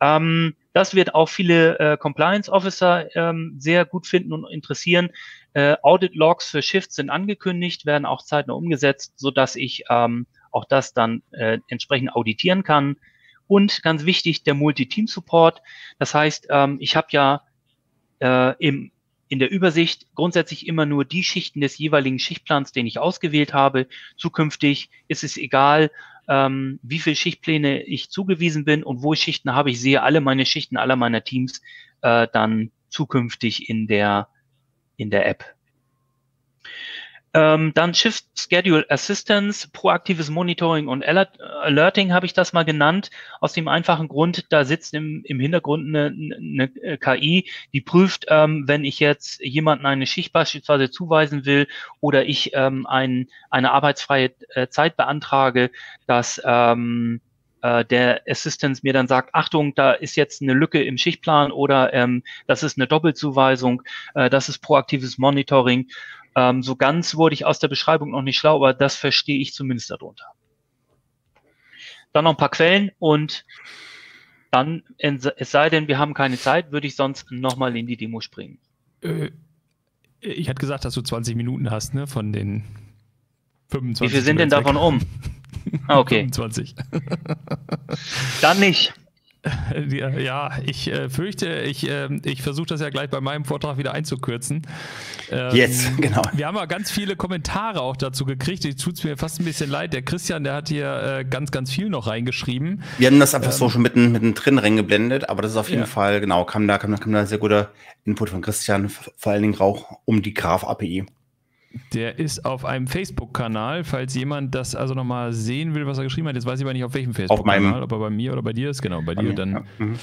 Ähm, das wird auch viele äh, Compliance Officer ähm, sehr gut finden und interessieren. Äh, Audit Logs für Shifts sind angekündigt, werden auch zeitnah umgesetzt, sodass ich ähm, auch das dann äh, entsprechend auditieren kann. Und ganz wichtig, der Multi-Team-Support. Das heißt, ähm, ich habe ja Äh, im, in der Übersicht grundsätzlich immer nur die Schichten des jeweiligen Schichtplans, den ich ausgewählt habe. Zukünftig ist es egal, ähm, wie viele Schichtpläne ich zugewiesen bin und wo ich Schichten habe. Ich sehe alle meine Schichten, aller meiner Teams äh, dann zukünftig in der, in der App. Ähm, dann Shift Schedule Assistance, proaktives Monitoring und Alerting habe ich das mal genannt, aus dem einfachen Grund, da sitzt im, im Hintergrund eine, eine K I, die prüft, ähm, wenn ich jetzt jemanden eine Schicht beispielsweise zuweisen will oder ich ähm, ein, eine arbeitsfreie äh, Zeit beantrage, dass ähm, äh, der Assistance mir dann sagt, Achtung, da ist jetzt eine Lücke im Schichtplan oder ähm, das ist eine Doppelzuweisung, äh, das ist proaktives Monitoring. Ähm, so ganz wurde ich aus der Beschreibung noch nicht schlau, aber das verstehe ich zumindest darunter. Dann noch ein paar Quellen und dann, es sei denn, wir haben keine Zeit, würde ich sonst nochmal in die Demo springen. Äh, ich hatte gesagt, dass du zwanzig Minuten hast, ne, von den fünfundzwanzig. Wie viel sind denn davon um? Ah, okay. fünfundzwanzig. Dann nicht. Ja, ich äh, fürchte, ich, äh, ich versuche das ja gleich bei meinem Vortrag wieder einzukürzen. Ähm, yes, genau. Wir haben ja ganz viele Kommentare auch dazu gekriegt. Ich tut es mir fast ein bisschen leid. Der Christian, der hat hier äh, ganz, ganz viel noch reingeschrieben. Wir haben das einfach ähm, so schon mitten, mittendrin reingeblendet, aber das ist auf jeden ja. Fall, genau, kam da, kam da, kam da sehr guter Input von Christian, vor allen Dingen auch um die Graph A P I. Der ist auf einem Facebook-Kanal, falls jemand das also nochmal sehen will, was er geschrieben hat. Jetzt weiß ich aber nicht, auf welchem Facebook-Kanal, ob er bei mir oder bei dir ist. Genau, bei, bei dir mir, dann. Ja. Mhm.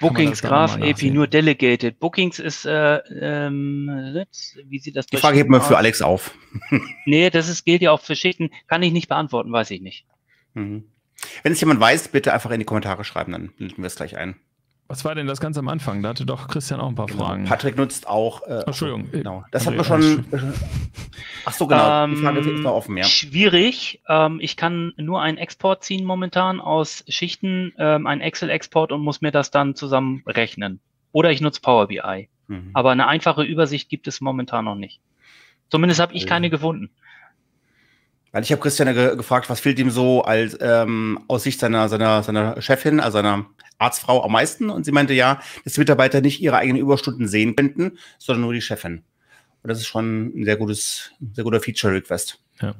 Bookings, Graph A P I, nur Delegated. Bookings ist, äh, ähm, wie sieht das? Die Frage hebt man für Alex auf. Nee, das ist, gilt ja auch für Schichten. Kann ich nicht beantworten, weiß ich nicht. Mhm. Wenn es jemand weiß, bitte einfach in die Kommentare schreiben, dann blenden wir es gleich ein. Was war denn das ganz am Anfang? Da hatte doch Christian auch ein paar genau. Fragen. Patrick nutzt auch. Äh, Entschuldigung. Genau. Das hatten wir schon. Ach so, genau. Ähm, die Frage ist noch offen, ja. Schwierig. Ähm, ich kann nur einen Export ziehen momentan aus Schichten, ähm, einen Excel-Export und muss mir das dann zusammenrechnen. Oder ich nutze Power B I. Mhm. Aber eine einfache Übersicht gibt es momentan noch nicht. Zumindest habe ich keine ja. gefunden. Weil ich habe Christian ja ge gefragt, was fehlt ihm so als ähm, aus Sicht seiner, seiner, seiner Chefin, also seiner Arztfrau am meisten. Und sie meinte ja, dass die Mitarbeiter nicht ihre eigenen Überstunden sehen könnten, sondern nur die Chefin. Und das ist schon ein sehr gutes, sehr guter Feature-Request. Ja,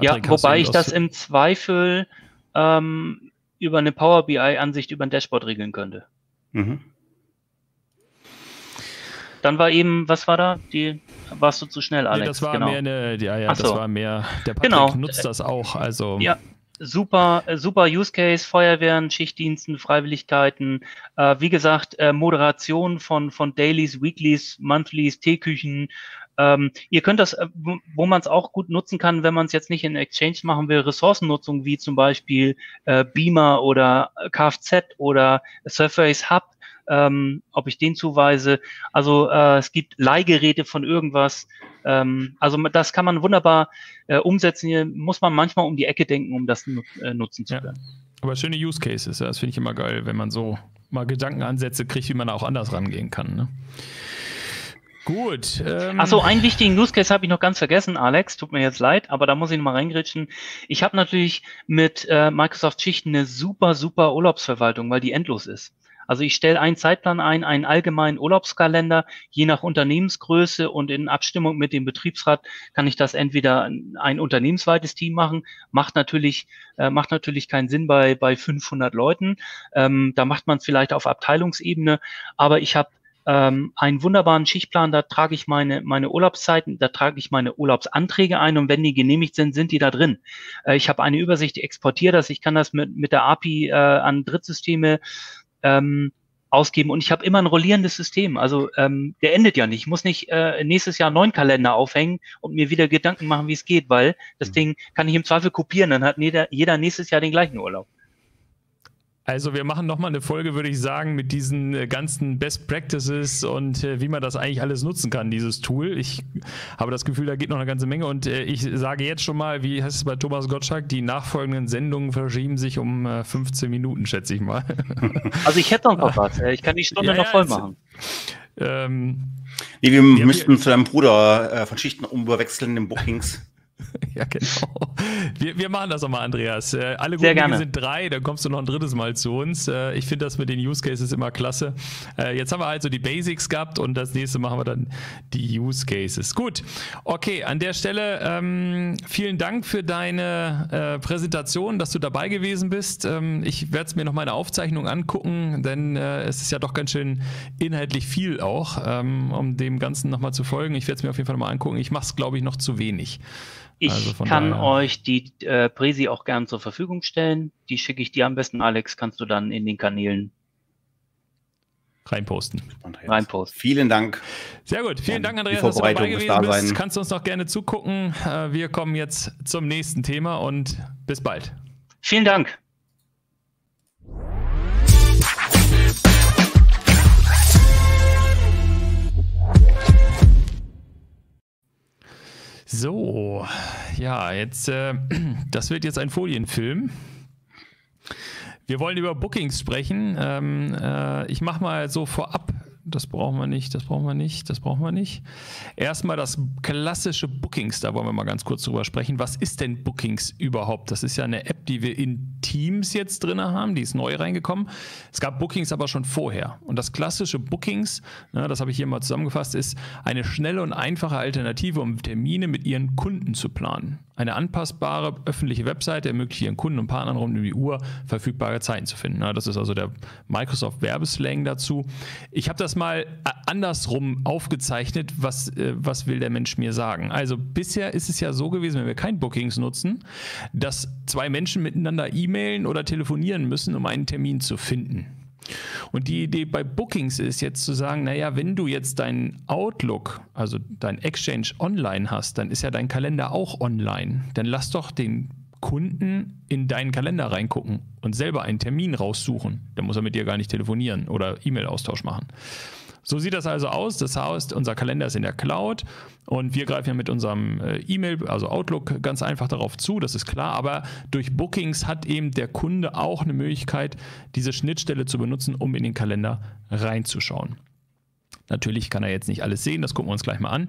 ja, wobei ich das im Zweifel ähm, über eine Power B I-Ansicht über ein Dashboard regeln könnte. Mhm. Dann war eben, was war da? Die, warst du zu schnell, Alex? Nee, das war genau. mehr eine, ja, ja, so. das war mehr, der Patrick genau. nutzt das auch, also. Ja, super, super Use Case, Feuerwehren, Schichtdiensten, Freiwilligkeiten, äh, wie gesagt, äh, Moderation von, von Dailies, Weeklies, Monthlies, Teeküchen. Ähm, ihr könnt das, äh, wo man es auch gut nutzen kann, wenn man es jetzt nicht in Exchange machen will, Ressourcennutzung wie zum Beispiel äh, Beamer oder K F Z oder Surface Hub. Ähm, ob ich den zuweise, also äh, es gibt Leihgeräte von irgendwas, ähm, also das kann man wunderbar äh, umsetzen, hier muss man manchmal um die Ecke denken, um das nut äh, nutzen zu können. Ja. Aber schöne Use Cases, das finde ich immer geil, wenn man so mal Gedankenansätze kriegt, wie man auch anders rangehen kann, ne? Gut. Ähm Achso, einen wichtigen Use Case habe ich noch ganz vergessen, Alex, tut mir jetzt leid, aber da muss ich nochmal reingrätschen. Ich habe natürlich mit äh, Microsoft Schichten eine super, super Urlaubsverwaltung, weil die endlos ist. Also ich stelle einen Zeitplan ein, einen allgemeinen Urlaubskalender, je nach Unternehmensgröße und in Abstimmung mit dem Betriebsrat kann ich das entweder ein unternehmensweites Team machen, macht natürlich äh, macht natürlich keinen Sinn bei bei fünfhundert Leuten, ähm, da macht man es vielleicht auf Abteilungsebene, aber ich habe ähm, einen wunderbaren Schichtplan, da trage ich meine meine Urlaubszeiten, da trage ich meine Urlaubsanträge ein und wenn die genehmigt sind, sind die da drin. Äh, ich habe eine Übersicht, exportiere das, ich kann das mit mit der A P I äh, an Drittsysteme Ähm, ausgeben und ich habe immer ein rollierendes System, also ähm, der endet ja nicht, ich muss nicht äh, nächstes Jahr einen neuen Kalender aufhängen und mir wieder Gedanken machen, wie es geht, weil das mhm. Ding kann ich im Zweifel kopieren, dann hat jeder, jeder nächstes Jahr den gleichen Urlaub. Also wir machen nochmal eine Folge, würde ich sagen, mit diesen ganzen Best Practices und äh, wie man das eigentlich alles nutzen kann, dieses Tool. Ich habe das Gefühl, da geht noch eine ganze Menge und äh, ich sage jetzt schon mal, wie heißt es bei Thomas Gottschalk, die nachfolgenden Sendungen verschieben sich um äh, fünfzehn Minuten, schätze ich mal. Also ich hätte noch mal was, ich kann die Stunde ja, noch voll machen. Ja, ähm, nee, wir müssten zu deinem Bruder äh, von Schichten umwechseln in Bookings. Ja, genau. Wir, wir machen das nochmal, Andreas. Äh, alle guten Dinge sind drei, dann kommst du noch ein drittes Mal zu uns. Äh, ich finde das mit den Use Cases immer klasse. Äh, jetzt haben wir halt so die Basics gehabt und das nächste machen wir dann die Use Cases. Gut, okay, an der Stelle ähm, vielen Dank für deine äh, Präsentation, dass du dabei gewesen bist. Ähm, ich werde mir noch meine Aufzeichnung angucken, denn äh, es ist ja doch ganz schön inhaltlich viel auch, ähm, um dem Ganzen nochmal zu folgen. Ich werde es mir auf jeden Fall nochmal angucken. Ich mache es, glaube ich, noch zu wenig. Ich also kann daher euch die äh, Präsi auch gern zur Verfügung stellen. Die schicke ich dir am besten, Alex. Kannst du dann in den Kanälen reinposten. Reinposten. Vielen Dank. Sehr gut. Vielen Dank, Andreas, dass du dabei gewesen bist. Kannst du uns noch gerne zugucken. Äh, wir kommen jetzt zum nächsten Thema und bis bald. Vielen Dank. So, ja, jetzt, äh, das wird jetzt ein Folienfilm. Wir wollen über Bookings sprechen. Ähm, äh, ich mache mal so vorab, das brauchen wir nicht, das brauchen wir nicht, das brauchen wir nicht. Erstmal das klassische Bookings, da wollen wir mal ganz kurz drüber sprechen. Was ist denn Bookings überhaupt? Das ist ja eine App, die wir in Teams jetzt drin haben, die ist neu reingekommen. Es gab Bookings aber schon vorher. Und das klassische Bookings, na, das habe ich hier mal zusammengefasst, ist eine schnelle und einfache Alternative, um Termine mit ihren Kunden zu planen. Eine anpassbare öffentliche Webseite ermöglicht ihren Kunden und Partnern rund um die Uhr verfügbare Zeiten zu finden. Das ist also der Microsoft-Werbeslang dazu. Ich habe das mal andersrum aufgezeichnet, was, was will der Mensch mir sagen. Also bisher ist es ja so gewesen, wenn wir kein Bookings nutzen, dass zwei Menschen miteinander e-mailen oder telefonieren müssen, um einen Termin zu finden. Und die Idee bei Bookings ist jetzt zu sagen, naja, wenn du jetzt deinen Outlook, also dein Exchange Online hast, dann ist ja dein Kalender auch online. Dann lass doch den Kunden in deinen Kalender reingucken und selber einen Termin raussuchen. Dann muss er mit dir gar nicht telefonieren oder E-Mail-Austausch machen. So sieht das also aus. Das heißt, unser Kalender ist in der Cloud und wir greifen ja mit unserem E-Mail, also Outlook, ganz einfach darauf zu, das ist klar. Aber durch Bookings hat eben der Kunde auch eine Möglichkeit, diese Schnittstelle zu benutzen, um in den Kalender reinzuschauen. Natürlich kann er jetzt nicht alles sehen, das gucken wir uns gleich mal an.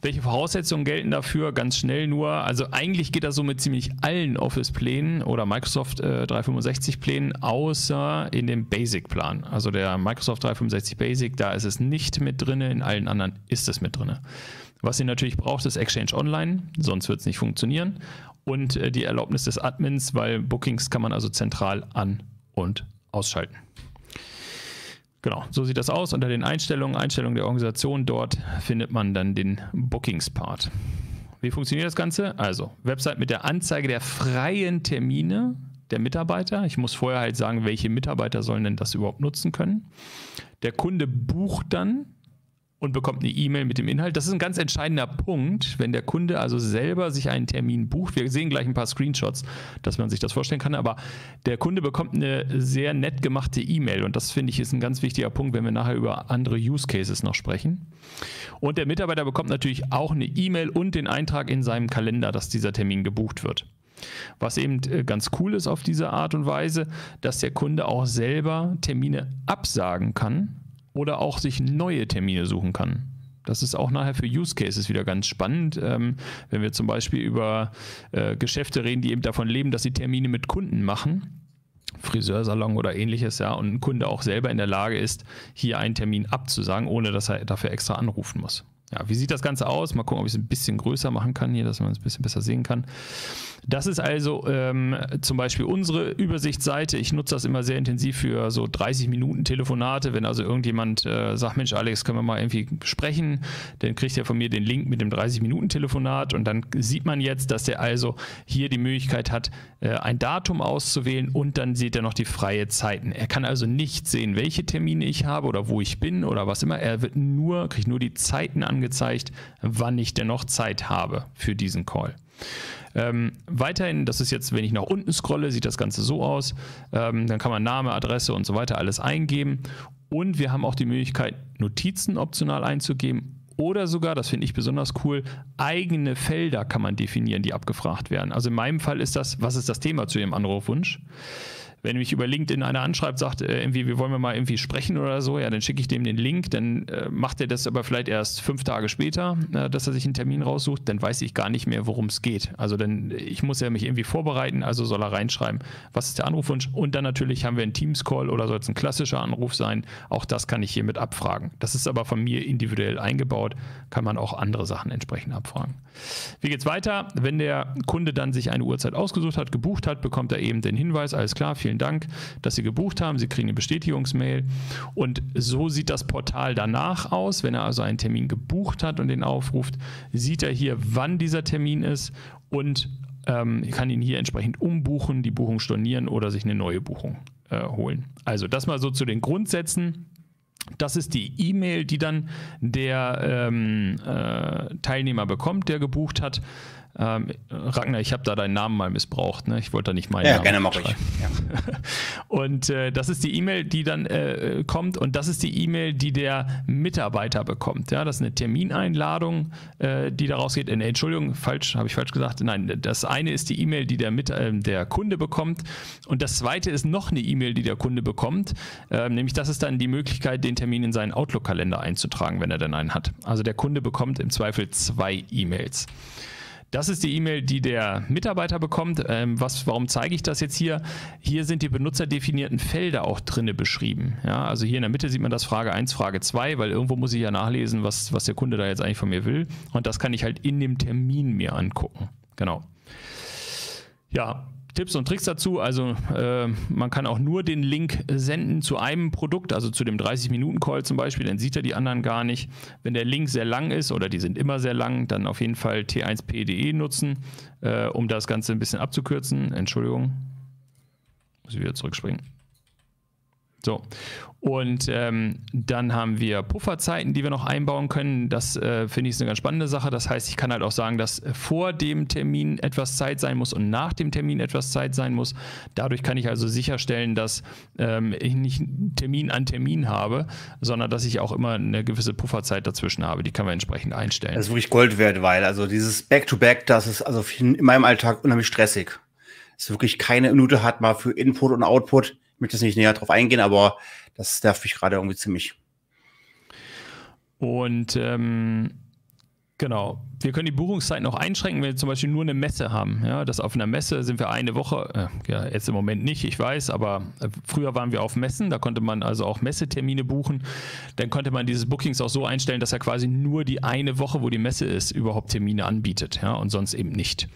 Welche Voraussetzungen gelten dafür? Ganz schnell nur, also eigentlich geht das so mit ziemlich allen Office-Plänen oder Microsoft äh, dreihundertfünfundsechzig-Plänen, außer in dem Basic-Plan. Also der Microsoft dreihundertfünfundsechzig Basic, da ist es nicht mit drin, in allen anderen ist es mit drin. Was ihr natürlich braucht, ist Exchange Online, sonst wird es nicht funktionieren. Und äh, die Erlaubnis des Admins, weil Bookings kann man also zentral an- und ausschalten. Genau, so sieht das aus. Unter den Einstellungen, Einstellungen der Organisation, dort findet man dann den Bookings-Part. Wie funktioniert das Ganze? Also, Website mit der Anzeige der freien Termine der Mitarbeiter. Ich muss vorher halt sagen, welche Mitarbeiter sollen denn das überhaupt nutzen können. Der Kunde bucht dann und bekommt eine E-Mail mit dem Inhalt. Das ist ein ganz entscheidender Punkt, wenn der Kunde also selber sich einen Termin bucht. Wir sehen gleich ein paar Screenshots, dass man sich das vorstellen kann, aber der Kunde bekommt eine sehr nett gemachte E-Mail und das, finde ich, ist ein ganz wichtiger Punkt, wenn wir nachher über andere Use Cases noch sprechen. Und der Mitarbeiter bekommt natürlich auch eine E-Mail und den Eintrag in seinem Kalender, dass dieser Termin gebucht wird. Was eben ganz cool ist auf diese Art und Weise, dass der Kunde auch selber Termine absagen kann, oder auch sich neue Termine suchen kann. Das ist auch nachher für Use Cases wieder ganz spannend, ähm, wenn wir zum Beispiel über äh, Geschäfte reden, die eben davon leben, dass sie Termine mit Kunden machen, Friseursalon oder ähnliches, ja, und ein Kunde auch selber in der Lage ist, hier einen Termin abzusagen, ohne dass er dafür extra anrufen muss. Ja, wie sieht das Ganze aus? Mal gucken, ob ich es ein bisschen größer machen kann hier, dass man es ein bisschen besser sehen kann. Das ist also ähm, zum Beispiel unsere Übersichtsseite. Ich nutze das immer sehr intensiv für so dreißig Minuten Telefonate. Wenn also irgendjemand äh, sagt, Mensch, Alex, können wir mal irgendwie sprechen, dann kriegt er von mir den Link mit dem dreißig Minuten Telefonat und dann sieht man jetzt, dass er also hier die Möglichkeit hat, äh, ein Datum auszuwählen und dann sieht er noch die freie Zeiten. Er kann also nicht sehen, welche Termine ich habe oder wo ich bin oder was immer. Er wird nur, kriegt nur die Zeiten angezeigt, wann ich denn noch Zeit habe für diesen Call. Ähm, weiterhin, das ist jetzt, wenn ich nach unten scrolle, sieht das Ganze so aus. Ähm, dann kann man Name, Adresse und so weiter alles eingeben. Und wir haben auch die Möglichkeit, Notizen optional einzugeben oder sogar, das finde ich besonders cool, eigene Felder kann man definieren, die abgefragt werden. Also in meinem Fall ist das, was ist das Thema zu Ihrem Anrufwunsch? Wenn mich über LinkedIn einer anschreibt, sagt, äh, irgendwie, wir wollen wir mal irgendwie sprechen oder so, ja, dann schicke ich dem den Link, dann äh, macht er das aber vielleicht erst fünf Tage später, äh, dass er sich einen Termin raussucht, dann weiß ich gar nicht mehr, worum es geht. Also dann, ich muss ja mich irgendwie vorbereiten, also soll er reinschreiben, was ist der Anrufwunsch, und dann natürlich haben wir einen Teams-Call oder soll es ein klassischer Anruf sein, auch das kann ich hiermit abfragen. Das ist aber von mir individuell eingebaut, kann man auch andere Sachen entsprechend abfragen. Wie geht's weiter? Wenn der Kunde dann sich eine Uhrzeit ausgesucht hat, gebucht hat, bekommt er eben den Hinweis, alles klar, vielen Dank, dass Sie gebucht haben, Sie kriegen eine Bestätigungsmail, und so sieht das Portal danach aus. Wenn er also einen Termin gebucht hat und den aufruft, sieht er hier, wann dieser Termin ist, und ähm, kann ihn hier entsprechend umbuchen, die Buchung stornieren oder sich eine neue Buchung äh, holen. Also das mal so zu den Grundsätzen. Das ist die E-Mail, die dann der ähm, äh, Teilnehmer bekommt, der gebucht hat. Ähm, Ragnar, ich habe da deinen Namen mal missbraucht, ne? Ich wollte da nicht meinen ja, Namen gerne mach ich. Ja. Und äh, das ist die E-Mail, die dann äh, kommt, und das ist die E-Mail, die der Mitarbeiter bekommt. Ja, das ist eine Termineinladung, äh, die daraus geht. Äh, nee, Entschuldigung, falsch, habe ich falsch gesagt. Nein, das eine ist die E-Mail, die der, mit, äh, der Kunde bekommt, und das zweite ist noch eine E-Mail, die der Kunde bekommt, äh, nämlich das ist dann die Möglichkeit, den Termin in seinen Outlook-Kalender einzutragen, wenn er denn einen hat. Also der Kunde bekommt im Zweifel zwei E-Mails. Das ist die E-Mail, die der Mitarbeiter bekommt. Ähm, was, warum zeige ich das jetzt hier? Hier sind die benutzerdefinierten Felder auch drinne beschrieben. Ja, also hier in der Mitte sieht man das Frage eins, Frage zwei, weil irgendwo muss ich ja nachlesen, was, was der Kunde da jetzt eigentlich von mir will. Und das kann ich halt in dem Termin mir angucken. Genau. Ja. Tipps und Tricks dazu, also äh, man kann auch nur den Link senden zu einem Produkt, also zu dem dreißig Minuten Call zum Beispiel, dann sieht er die anderen gar nicht. Wenn der Link sehr lang ist, oder die sind immer sehr lang, dann auf jeden Fall t eins p punkt d e nutzen, äh, um das Ganze ein bisschen abzukürzen. Entschuldigung, muss ich wieder zurückspringen. So, und ähm, dann haben wir Pufferzeiten, die wir noch einbauen können. Das äh, finde ich ist eine ganz spannende Sache. Das heißt, ich kann halt auch sagen, dass vor dem Termin etwas Zeit sein muss und nach dem Termin etwas Zeit sein muss. Dadurch kann ich also sicherstellen, dass ähm, ich nicht Termin an Termin habe, sondern dass ich auch immer eine gewisse Pufferzeit dazwischen habe. Die kann man entsprechend einstellen. Das ist wirklich Gold wert, weil also dieses Back-to-Back, das ist also in meinem Alltag unheimlich stressig. Dass wirklich keine Minute hat mal für Input und Output. Ich möchte jetzt nicht näher drauf eingehen, aber das nervt mich gerade irgendwie ziemlich. Und ähm, genau, wir können die Buchungszeit noch einschränken, wenn wir zum Beispiel nur eine Messe haben. Ja, das auf einer Messe sind wir eine Woche, äh, ja, jetzt im Moment nicht, ich weiß, aber früher waren wir auf Messen, da konnte man also auch Messetermine buchen. Dann konnte man dieses Bookings auch so einstellen, dass er quasi nur die eine Woche, wo die Messe ist, überhaupt Termine anbietet, ja, und sonst eben nicht.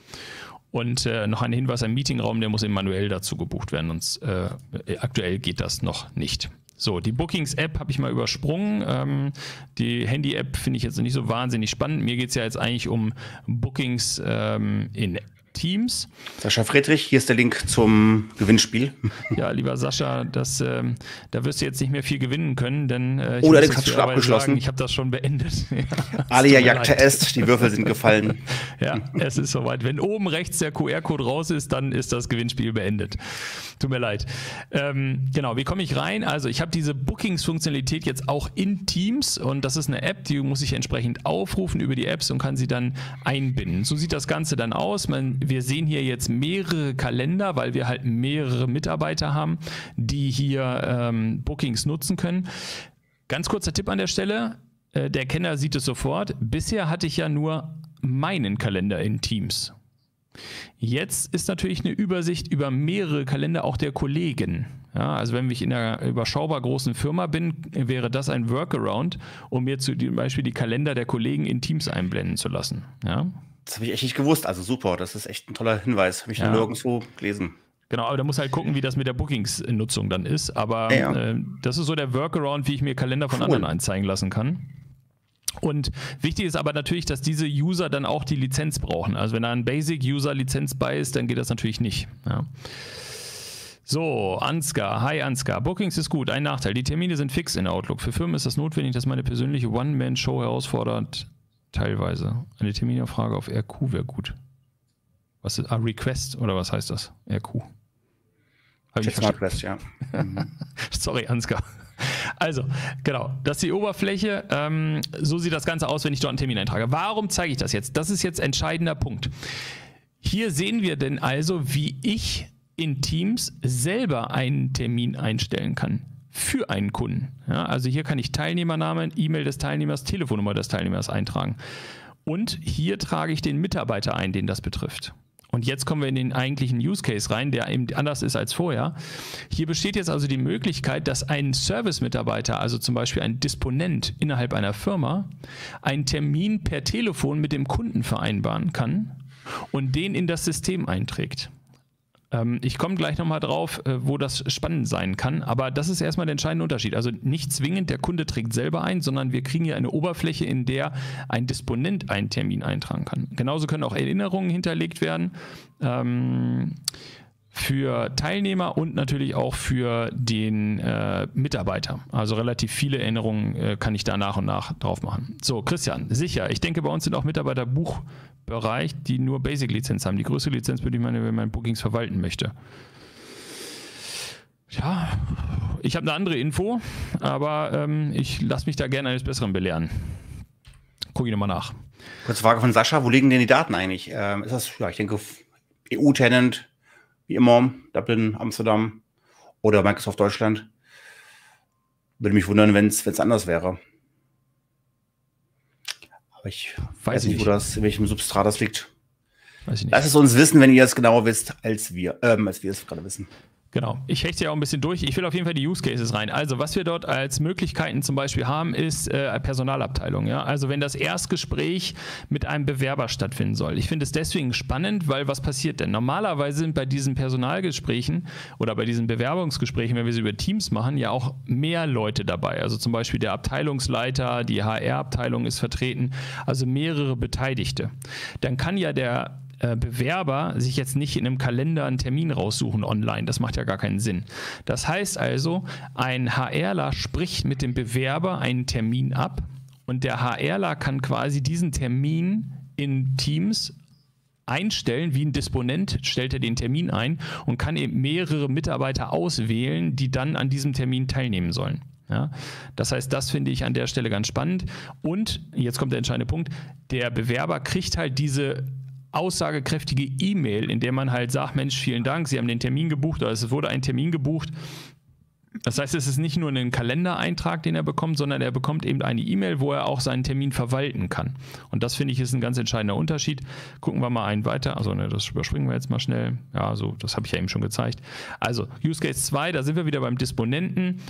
Und äh, noch ein Hinweis, ein Meetingraum, der muss eben manuell dazu gebucht werden. Und, äh, aktuell geht das noch nicht. So, die Bookings-App habe ich mal übersprungen. Ähm, die Handy-App finde ich jetzt nicht so wahnsinnig spannend. Mir geht es ja jetzt eigentlich um Bookings ähm, in Teams. Sascha Friedrich, hier ist der Link zum Gewinnspiel. Ja, lieber Sascha, das, ähm, da wirst du jetzt nicht mehr viel gewinnen können, denn äh, ich oh, Alex hat schon abgeschlossen. Sagen, ich habe das schon beendet. Ja, Alia jagte Est, die Würfel sind gefallen. Ja, es ist soweit. Wenn oben rechts der Q R-Code raus ist, dann ist das Gewinnspiel beendet. Tut mir leid. Ähm, genau, wie komme ich rein? Also ich habe diese Bookings-Funktionalität jetzt auch in Teams, und das ist eine App, die muss ich entsprechend aufrufen über die Apps und kann sie dann einbinden. So sieht das Ganze dann aus. Man Wir sehen hier jetzt mehrere Kalender, weil wir halt mehrere Mitarbeiter haben, die hier ähm, Bookings nutzen können. Ganz kurzer Tipp an der Stelle, äh, der Kenner sieht es sofort. Bisher hatte ich ja nur meinen Kalender in Teams. Jetzt ist natürlich eine Übersicht über mehrere Kalender auch der Kollegen. Ja, also wenn ich in einer überschaubar großen Firma bin, wäre das ein Workaround, um mir zum Beispiel die Kalender der Kollegen in Teams einblenden zu lassen. Ja. Das habe ich echt nicht gewusst, also super, das ist echt ein toller Hinweis, habe ich ja nirgendwo gelesen. Genau, aber da muss halt gucken, wie das mit der Bookings-Nutzung dann ist, aber ja, ja. Äh, das ist so der Workaround, wie ich mir Kalender von cool. anderen anzeigen lassen kann. Und wichtig ist aber natürlich, dass diese User dann auch die Lizenz brauchen, also wenn da ein Basic-User-Lizenz bei ist, dann geht das natürlich nicht, ja. So, Ansgar, hi Ansgar, Bookings ist gut, ein Nachteil, die Termine sind fix in Outlook, für Firmen ist das notwendig, dass meine persönliche One-Man-Show herausfordert. Teilweise. Eine Terminabfrage auf R Q wäre gut. Was ist, ah, Request oder was heißt das? R Q. Hab ich verstanden. Request, ja. Sorry, Ansgar. Also, genau, das ist die Oberfläche. Ähm, so sieht das Ganze aus, wenn ich dort einen Termin eintrage. Warum zeige ich das jetzt? Das ist jetzt entscheidender Punkt. Hier sehen wir denn also, wie ich in Teams selber einen Termin einstellen kann für einen Kunden. Ja, also hier kann ich Teilnehmernamen, E-Mail des Teilnehmers, Telefonnummer des Teilnehmers eintragen. Und hier trage ich den Mitarbeiter ein, den das betrifft. Und jetzt kommen wir in den eigentlichen Use Case rein, der eben anders ist als vorher. Hier besteht jetzt also die Möglichkeit, dass ein Service-Mitarbeiter, also zum Beispiel ein Disponent innerhalb einer Firma, einen Termin per Telefon mit dem Kunden vereinbaren kann und den in das System einträgt. Ich komme gleich nochmal drauf, wo das spannend sein kann, aber das ist erstmal der entscheidende Unterschied. Also nicht zwingend, der Kunde trägt selber ein, sondern wir kriegen hier eine Oberfläche, in der ein Disponent einen Termin eintragen kann. Genauso können auch Erinnerungen hinterlegt werden ähm, für Teilnehmer und natürlich auch für den äh, Mitarbeiter. Also relativ viele Erinnerungen äh, kann ich da nach und nach drauf machen. So, Christian, sicher. Ich denke, bei uns sind auch Mitarbeiter Buch. Bereich, die nur Basic-Lizenz haben. Die größte Lizenz würde ich meine, wenn man Bookings verwalten möchte. Ja, ich habe eine andere Info, aber ähm, ich lasse mich da gerne eines Besseren belehren. Gucke ich nochmal nach. Kurze Frage von Sascha, wo liegen denn die Daten eigentlich? Ähm, ist das, ja, ich denke, E U-Tenant, wie immer, Dublin, Amsterdam oder Microsoft Deutschland? Würde mich wundern, wenn es anders wäre. Ich weiß, weiß nicht, wo das, in welchem Substrat das liegt. Weiß ich nicht. Lasst es uns wissen, wenn ihr es genauer wisst, als wir, ähm, als wir es gerade wissen. Genau. Ich hechte ja auch ein bisschen durch. Ich will auf jeden Fall die Use Cases rein. Also, was wir dort als Möglichkeiten zum Beispiel haben, ist äh, Personalabteilung. Ja? Also, wenn das Erstgespräch mit einem Bewerber stattfinden soll. Ich finde es deswegen spannend, weil was passiert denn? Normalerweise sind bei diesen Personalgesprächen oder bei diesen Bewerbungsgesprächen, wenn wir sie über Teams machen, ja auch mehr Leute dabei. Also, zum Beispiel der Abteilungsleiter, die H R-Abteilung ist vertreten. Also, mehrere Beteiligte. Dann kann ja der Bewerber sich jetzt nicht in einem Kalender einen Termin raussuchen online. Das macht ja gar keinen Sinn. Das heißt also, ein HRler spricht mit dem Bewerber einen Termin ab und der HRler kann quasi diesen Termin in Teams einstellen. Wie ein Disponent stellt er den Termin ein und kann eben mehrere Mitarbeiter auswählen, die dann an diesem Termin teilnehmen sollen. Ja, das heißt, das finde ich an der Stelle ganz spannend. Und jetzt kommt der entscheidende Punkt, der Bewerber kriegt halt diese aussagekräftige E-Mail, in der man halt sagt, Mensch, vielen Dank, Sie haben den Termin gebucht oder es wurde ein Termin gebucht. Das heißt, es ist nicht nur ein Kalendereintrag, den er bekommt, sondern er bekommt eben eine E-Mail, wo er auch seinen Termin verwalten kann. Und das, finde ich, ist ein ganz entscheidender Unterschied. Gucken wir mal einen weiter. Also, ne, das überspringen wir jetzt mal schnell. Ja, so, das habe ich ja eben schon gezeigt. Also, Use Case zwei, da sind wir wieder beim Disponenten.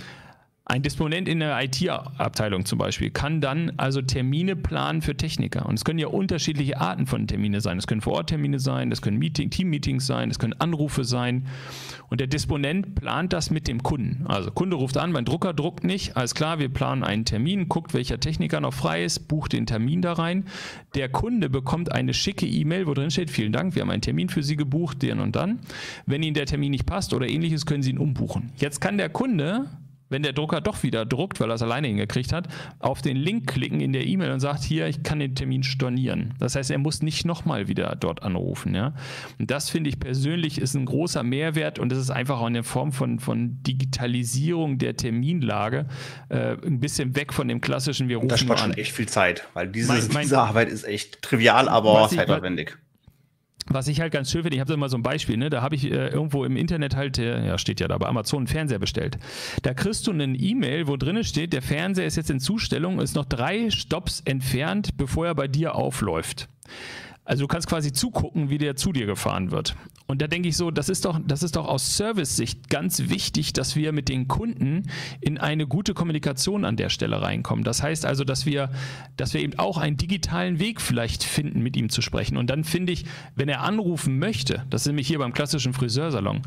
Ein Disponent in der I T-Abteilung zum Beispiel kann dann also Termine planen für Techniker. Und es können ja unterschiedliche Arten von Termine sein. Es können Vor-Ort-Termine sein, das können Meeting, Team-Meetings sein, das können Anrufe sein. Und der Disponent plant das mit dem Kunden. Also Kunde ruft an, mein Drucker druckt nicht. Alles klar, wir planen einen Termin, guckt, welcher Techniker noch frei ist, bucht den Termin da rein. Der Kunde bekommt eine schicke E-Mail, wo drin steht, vielen Dank, wir haben einen Termin für Sie gebucht, den und dann. Wenn Ihnen der Termin nicht passt oder ähnliches, können Sie ihn umbuchen. Jetzt kann der Kunde, wenn der Drucker doch wieder druckt, weil er es alleine hingekriegt hat, auf den Link klicken in der E-Mail und sagt, hier, ich kann den Termin stornieren. Das heißt, er muss nicht nochmal wieder dort anrufen. Ja? Und das finde ich persönlich ist ein großer Mehrwert und das ist einfach auch in der Form von, von Digitalisierung der Terminlage äh, ein bisschen weg von dem klassischen, wir rufen das spart an. Schon echt viel Zeit, weil diese, mein, mein, diese Arbeit ist echt trivial, aber zeitaufwendig. Was ich halt ganz schön finde, ich habe da mal so ein Beispiel, ne? Da habe ich äh, irgendwo im Internet halt, äh, ja steht ja da, bei Amazon einen Fernseher bestellt. Da kriegst du eine E-Mail, wo drin steht, der Fernseher ist jetzt in Zustellung, ist noch drei Stops entfernt, bevor er bei dir aufläuft. Also du kannst quasi zugucken, wie der zu dir gefahren wird. Und da denke ich so, das ist doch, das ist doch aus Service-Sicht ganz wichtig, dass wir mit den Kunden in eine gute Kommunikation an der Stelle reinkommen. Das heißt also, dass wir, dass wir eben auch einen digitalen Weg vielleicht finden, mit ihm zu sprechen. Und dann finde ich, wenn er anrufen möchte, das ist nämlich hier beim klassischen Friseursalon,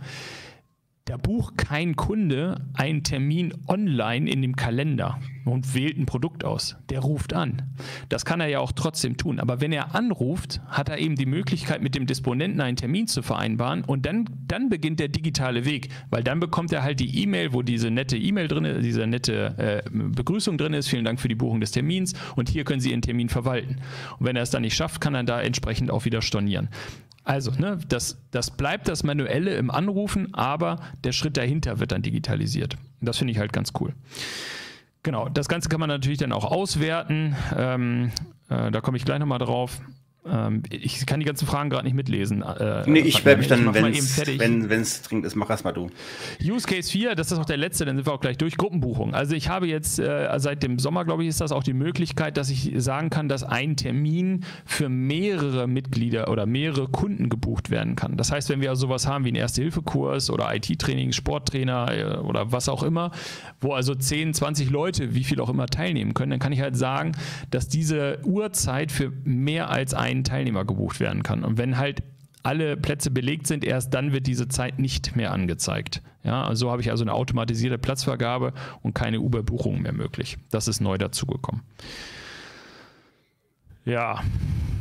da bucht kein Kunde einen Termin online in dem Kalender und wählt ein Produkt aus. Der ruft an. Das kann er ja auch trotzdem tun. Aber wenn er anruft, hat er eben die Möglichkeit, mit dem Disponenten einen Termin zu vereinbaren und dann, dann beginnt der digitale Weg, weil dann bekommt er halt die E-Mail, wo diese nette E-Mail drin ist, diese nette äh, Begrüßung drin ist, vielen Dank für die Buchung des Termins und hier können Sie Ihren Termin verwalten. Und wenn er es dann nicht schafft, kann er da entsprechend auch wieder stornieren. Also, ne, das, das bleibt das Manuelle im Anrufen, aber der Schritt dahinter wird dann digitalisiert. Das finde ich halt ganz cool. Genau, das Ganze kann man natürlich dann auch auswerten. Ähm, äh, da komme ich gleich nochmal drauf. Ähm, ich kann die ganzen Fragen gerade nicht mitlesen. Äh, nee, ich werde mich dann, wenn es dringend ist, mach erstmal du. Use Case vier, das ist auch der letzte, dann sind wir auch gleich durch. Gruppenbuchung. Also ich habe jetzt äh, seit dem Sommer, glaube ich, ist das auch die Möglichkeit, dass ich sagen kann, dass ein Termin für mehrere Mitglieder oder mehrere Kunden gebucht werden kann. Das heißt, wenn wir also sowas haben wie einen Erste-Hilfe-Kurs oder I T-Training, Sporttrainer äh, oder was auch immer, wo also zehn, zwanzig Leute, wie viel auch immer, teilnehmen können, dann kann ich halt sagen, dass diese Uhrzeit für mehr als ein Teilnehmer gebucht werden kann. Und wenn halt alle Plätze belegt sind, erst dann wird diese Zeit nicht mehr angezeigt. Ja, so habe ich also eine automatisierte Platzvergabe und keine Überbuchung mehr möglich. Das ist neu dazugekommen. Ja,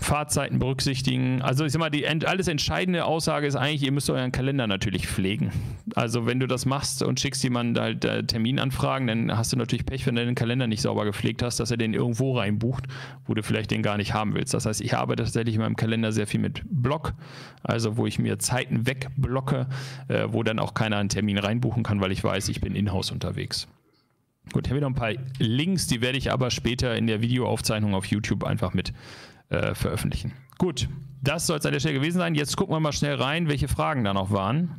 Fahrzeiten berücksichtigen. Also ich sag mal, die alles entscheidende Aussage ist eigentlich, ihr müsst euren Kalender natürlich pflegen. Also wenn du das machst und schickst jemanden halt äh, Terminanfragen, dann hast du natürlich Pech, wenn du den Kalender nicht sauber gepflegt hast, dass er den irgendwo reinbucht, wo du vielleicht den gar nicht haben willst. Das heißt, ich arbeite tatsächlich in meinem Kalender sehr viel mit Block, also wo ich mir Zeiten wegblocke, äh, wo dann auch keiner einen Termin reinbuchen kann, weil ich weiß, ich bin in-house unterwegs. Gut, hier haben wir noch ein paar Links, die werde ich aber später in der Videoaufzeichnung auf YouTube einfach mit äh, veröffentlichen. Gut, das soll es an der Stelle gewesen sein. Jetzt gucken wir mal schnell rein, welche Fragen da noch waren.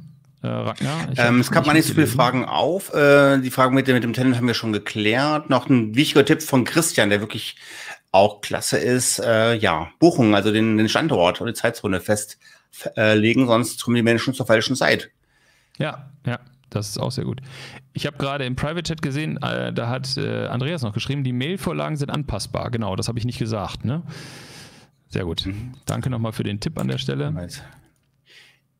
Äh, Ragnar? Ähm, es gab mal nicht so viele Fragen auf. Äh, die Fragen mit, mit dem Tenant haben wir schon geklärt. Noch ein wichtiger Tipp von Christian, der wirklich auch klasse ist. Äh, ja, Buchung, also den, den Standort und die Zeitzone festlegen, äh, sonst kommen die Menschen zur falschen Zeit. Ja, ja. Das ist auch sehr gut. Ich habe gerade im Private Chat gesehen, äh, da hat äh, Andreas noch geschrieben, die Mailvorlagen sind anpassbar. Genau, das habe ich nicht gesagt. Ne? Sehr gut. Mhm. Danke nochmal für den Tipp an der Stelle.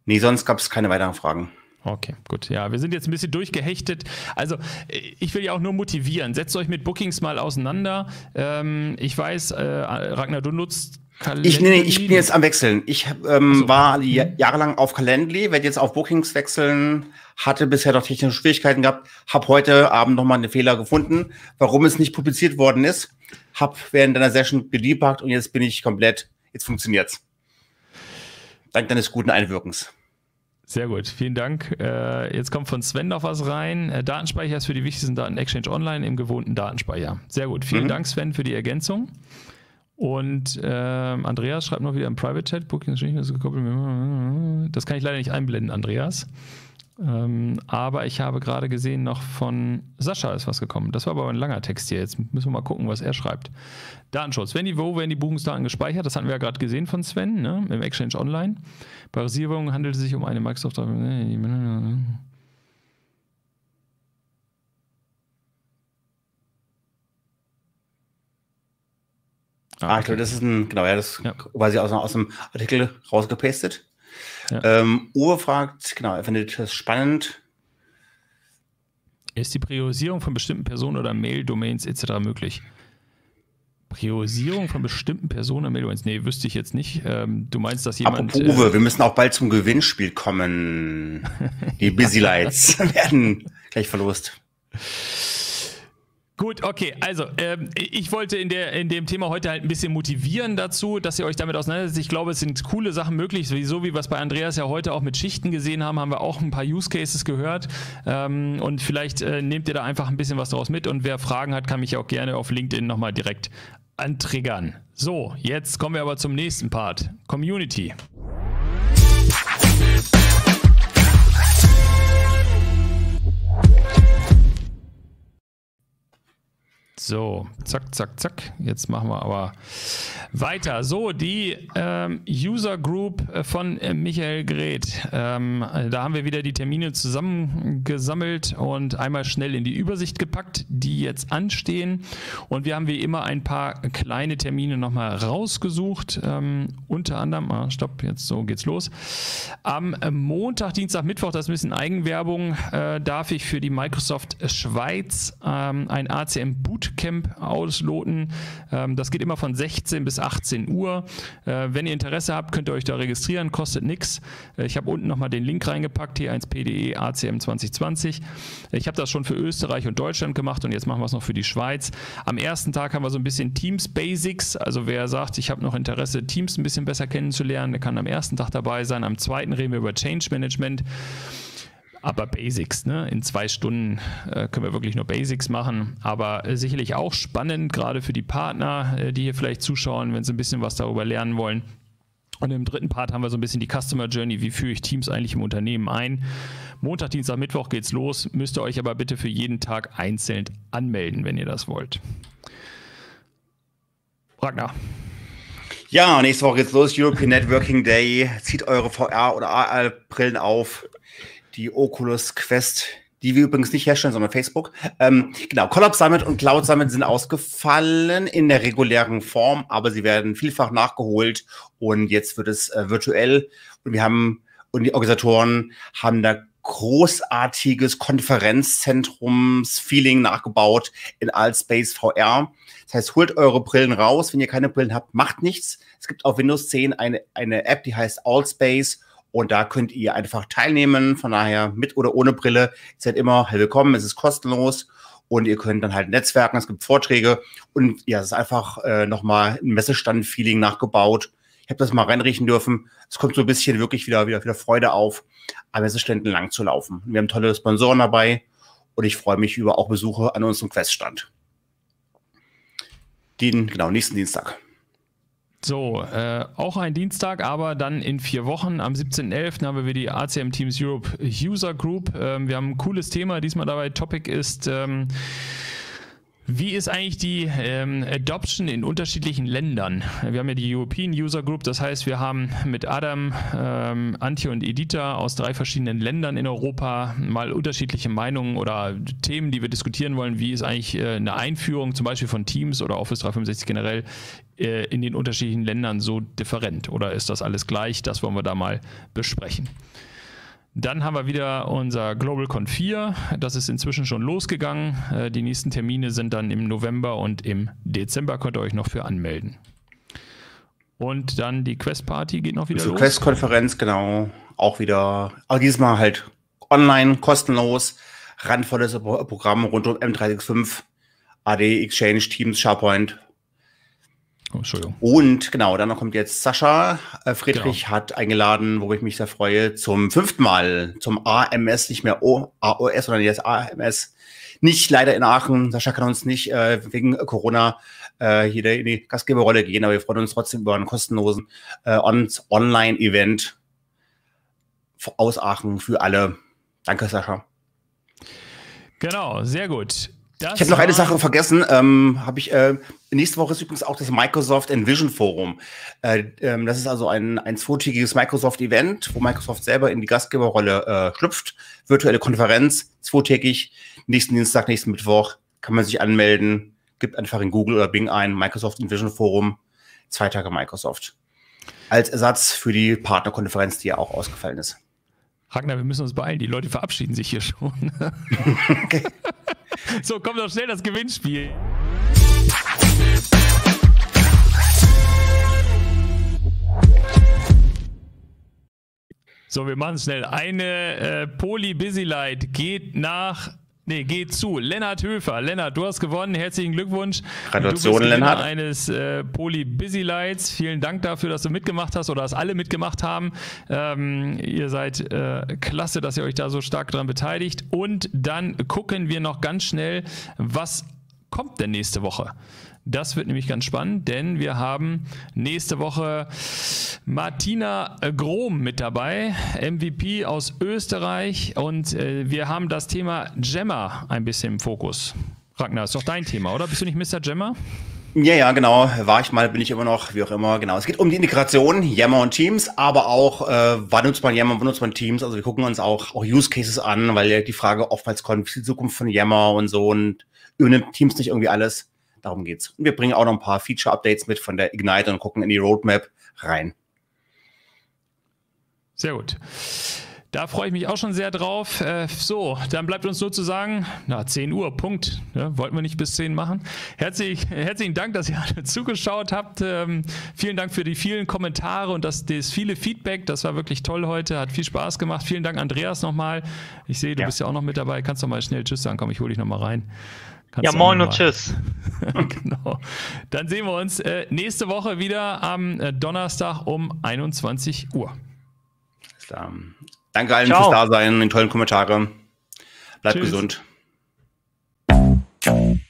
Nee, sonst gab es keine weiteren Fragen. Okay, gut. Ja, wir sind jetzt ein bisschen durchgehechtet. Also ich will ja auch nur motivieren. Setzt euch mit Bookings mal auseinander. Ähm, ich weiß, äh, Ragnar, du nutzt Calendly. Ich, nee, nee, ich bin jetzt am Wechseln. Ich ähm, so. war jahrelang auf Calendly, werde jetzt auf Bookings wechseln, hatte bisher noch technische Schwierigkeiten gehabt, habe heute Abend nochmal einen Fehler gefunden, warum es nicht publiziert worden ist, habe während deiner Session gedebuggt und jetzt bin ich komplett, jetzt funktioniert's. Dank deines guten Einwirkens. Sehr gut, vielen Dank. Äh, jetzt kommt von Sven noch was rein. Äh, Datenspeicher ist für die wichtigsten Daten Exchange Online im gewohnten Datenspeicher. Sehr gut, vielen mhm. Dank Sven für die Ergänzung. Und äh, Andreas schreibt noch wieder im Private Chat, Bookings nicht mehr so gekoppelt. Das kann ich leider nicht einblenden, Andreas. Ähm, aber ich habe gerade gesehen, noch von Sascha ist was gekommen. Das war aber ein langer Text hier. Jetzt müssen wir mal gucken, was er schreibt. Datenschutz. Wenn die, wo werden die Buchungsdaten gespeichert? Das hatten wir ja gerade gesehen von Sven, ne? Im Exchange Online. Bei Reservierungen handelt es sich um eine Microsoft. Ah, okay. Ich glaube, das ist ein, genau, ja, das ja. quasi aus, aus dem Artikel rausgepastet. Ja. Ähm, Uwe fragt, genau, er findet das spannend. Ist die Priorisierung von bestimmten Personen oder Mail-Domains et cetera möglich? Priorisierung von bestimmten Personen oder Mail-Domains? Nee, wüsste ich jetzt nicht. Ähm, du meinst, dass jemand... Apropos Uwe, äh, wir müssen auch bald zum Gewinnspiel kommen. Die Busylights werden gleich verlost. Gut, okay, also ähm, ich wollte in, der, in dem Thema heute halt ein bisschen motivieren dazu, dass ihr euch damit auseinandersetzt. Ich glaube, es sind coole Sachen möglich, so wie wir es bei Andreas ja heute auch mit Schichten gesehen haben, haben wir auch ein paar Use Cases gehört ähm, und vielleicht äh, nehmt ihr da einfach ein bisschen was draus mit und wer Fragen hat, kann mich auch gerne auf LinkedIn nochmal direkt antriggern. So, jetzt kommen wir aber zum nächsten Part, Community. So, zack, zack, zack. Jetzt machen wir aber weiter. So, die ähm, User Group von äh, Michael Greth. Ähm, da haben wir wieder die Termine zusammengesammelt und einmal schnell in die Übersicht gepackt, die jetzt anstehen. Und wir haben wie immer ein paar kleine Termine nochmal rausgesucht. Ähm, unter anderem, ah, stopp, jetzt so geht's los. Am Montag, Dienstag, Mittwoch, das ist ein bisschen Eigenwerbung, äh, darf ich für die Microsoft Schweiz ähm, ein A C M Bootcamp Camp ausloten. Das geht immer von sechzehn bis achtzehn Uhr. Wenn ihr Interesse habt, könnt ihr euch da registrieren, kostet nichts. Ich habe unten nochmal den Link reingepackt, t eins p punkt d e A C M zwanzig zwanzig. Ich habe das schon für Österreich und Deutschland gemacht und jetzt machen wir es noch für die Schweiz. Am ersten Tag haben wir so ein bisschen Teams Basics, also wer sagt, ich habe noch Interesse, Teams ein bisschen besser kennenzulernen, der kann am ersten Tag dabei sein. Am zweiten reden wir über Change Management. Aber Basics, ne? In zwei Stunden äh, können wir wirklich nur Basics machen. Aber äh, sicherlich auch spannend, gerade für die Partner, äh, die hier vielleicht zuschauen, wenn sie ein bisschen was darüber lernen wollen. Und im dritten Part haben wir so ein bisschen die Customer Journey, wie führe ich Teams eigentlich im Unternehmen ein. Montag, Dienstag, Mittwoch geht's los, müsst ihr euch aber bitte für jeden Tag einzeln anmelden, wenn ihr das wollt. Ragnar. Ja, nächste Woche geht's los, European Networking Day. Zieht eure V R- oder A R-Brillen auf. Die Oculus Quest, die wir übrigens nicht herstellen, sondern Facebook. Ähm, genau, Collab Summit und Cloud Summit sind ausgefallen in der regulären Form, aber sie werden vielfach nachgeholt und jetzt wird es äh, virtuell. Und wir haben, und die Organisatoren haben da großartiges Konferenzzentrums-Feeling nachgebaut in Altspace V R. Das heißt, holt eure Brillen raus. Wenn ihr keine Brillen habt, macht nichts. Es gibt auf Windows zehn eine, eine App, die heißt Altspace. Und da könnt ihr einfach teilnehmen, von daher mit oder ohne Brille. Ihr seid immer willkommen, es ist kostenlos und ihr könnt dann halt netzwerken, es gibt Vorträge und ja, es ist einfach äh, nochmal ein Messestand-Feeling nachgebaut. Ich habe das mal reinriechen dürfen. Es kommt so ein bisschen wirklich wieder, wieder, wieder Freude auf, an Messeständen lang zu laufen. Wir haben tolle Sponsoren dabei und ich freue mich über auch Besuche an unserem Queststand. Den, genau, nächsten Dienstag. So, äh, auch ein Dienstag, aber dann in vier Wochen. Am siebzehnten elften haben wir die A C M Teams Europe User Group. Ähm, wir haben ein cooles Thema. Diesmal dabei Topic ist, ähm, wie ist eigentlich die ähm, Adoption in unterschiedlichen Ländern? Wir haben ja die European User Group. Das heißt, wir haben mit Adam, ähm, Antje und Edita aus drei verschiedenen Ländern in Europa mal unterschiedliche Meinungen oder Themen, die wir diskutieren wollen. Wie ist eigentlich äh, eine Einführung zum Beispiel von Teams oder Office dreihundertfünfundsechzig generell in den unterschiedlichen Ländern so different oder ist das alles gleich? Das wollen wir da mal besprechen. Dann haben wir wieder unser GlobalCon vier. Das ist inzwischen schon losgegangen. Die nächsten Termine sind dann im November und im Dezember. Könnt ihr euch noch für anmelden. Und dann die Quest-Party geht noch wieder also los. Quest-Konferenz, genau. Auch wieder, auch dieses Mal halt online, kostenlos. Randvolles Programm rund um M drei sechs fünf, A D, Exchange, Teams, SharePoint. Oh, Entschuldigung. Und genau, dann kommt jetzt Sascha. Friedrich genau. hat eingeladen, wo ich mich sehr freue, zum fünften Mal, zum A M S, nicht mehr o, A O S, sondern jetzt A M S. Nicht leider in Aachen. Sascha kann uns nicht äh, wegen Corona äh, hier in die Gastgeberrolle gehen, aber wir freuen uns trotzdem über einen kostenlosen äh, on Online-Event aus Aachen für alle. Danke, Sascha. Genau, sehr gut. Das ich habe noch eine Sache vergessen. Ähm, hab ich, äh, nächste Woche ist übrigens auch das Microsoft Envision Forum. Äh, ähm, das ist also ein, ein zweitägiges Microsoft-Event, wo Microsoft selber in die Gastgeberrolle äh, schlüpft. Virtuelle Konferenz, zweitägig. Nächsten Dienstag, nächsten Mittwoch kann man sich anmelden. Gibt einfach in Google oder Bing ein, Microsoft Envision Forum, zwei Tage Microsoft. Als Ersatz für die Partnerkonferenz, die ja auch ausgefallen ist. Ragnar, wir müssen uns beeilen. Die Leute verabschieden sich hier schon. Okay. So, komm doch schnell das Gewinnspiel. So, wir machen es schnell. Eine äh, Poly Busylight geht nach, nee, geht zu Lennart Höfer. Lennart, du hast gewonnen. Herzlichen Glückwunsch. Gratulation, Lennart. Du bist Gewinner eines äh, Poly Busylights. Vielen Dank dafür, dass du mitgemacht hast oder dass alle mitgemacht haben. Ähm, ihr seid äh, klasse, dass ihr euch da so stark dran beteiligt. Und dann gucken wir noch ganz schnell, was kommt denn nächste Woche? Das wird nämlich ganz spannend, denn wir haben nächste Woche Martina Grom mit dabei, M V P aus Österreich und äh, wir haben das Thema Yammer ein bisschen im Fokus. Ragnar, ist doch dein Thema, oder? Bist du nicht Mister Yammer? Ja, ja, genau. War ich mal, bin ich immer noch, wie auch immer. Genau. Es geht um die Integration, Yammer und Teams, aber auch, äh, wann nutzt man Yammer, wann nutzt man Teams? Also wir gucken uns auch, auch Use Cases an, weil ja die Frage oftmals kommt, wie ist die Zukunft von Yammer und so und übernimmt Teams nicht irgendwie alles? Darum geht's. Und wir bringen auch noch ein paar Feature-Updates mit von der Ignite und gucken in die Roadmap rein. Sehr gut. Da freue ich mich auch schon sehr drauf. Äh, so, dann bleibt uns nur zu sagen, na, zehn Uhr, Punkt. Ja, wollten wir nicht bis zehn machen. Herzlich, herzlichen Dank, dass ihr alle zugeschaut habt. Ähm, vielen Dank für die vielen Kommentare und das, das viele Feedback. Das war wirklich toll heute, hat viel Spaß gemacht. Vielen Dank, Andreas, nochmal. Ich sehe, du ja. bist ja auch noch mit dabei. Kannst du mal schnell Tschüss sagen. Komm, ich hole dich nochmal rein. Kannst ja, moin und tschüss. Genau. Dann sehen wir uns äh, nächste Woche wieder am äh, Donnerstag um einundzwanzig Uhr. Bis dann. Danke allen Ciao. Fürs Dasein, den tollen Kommentare. Bleibt Tschüss. Gesund.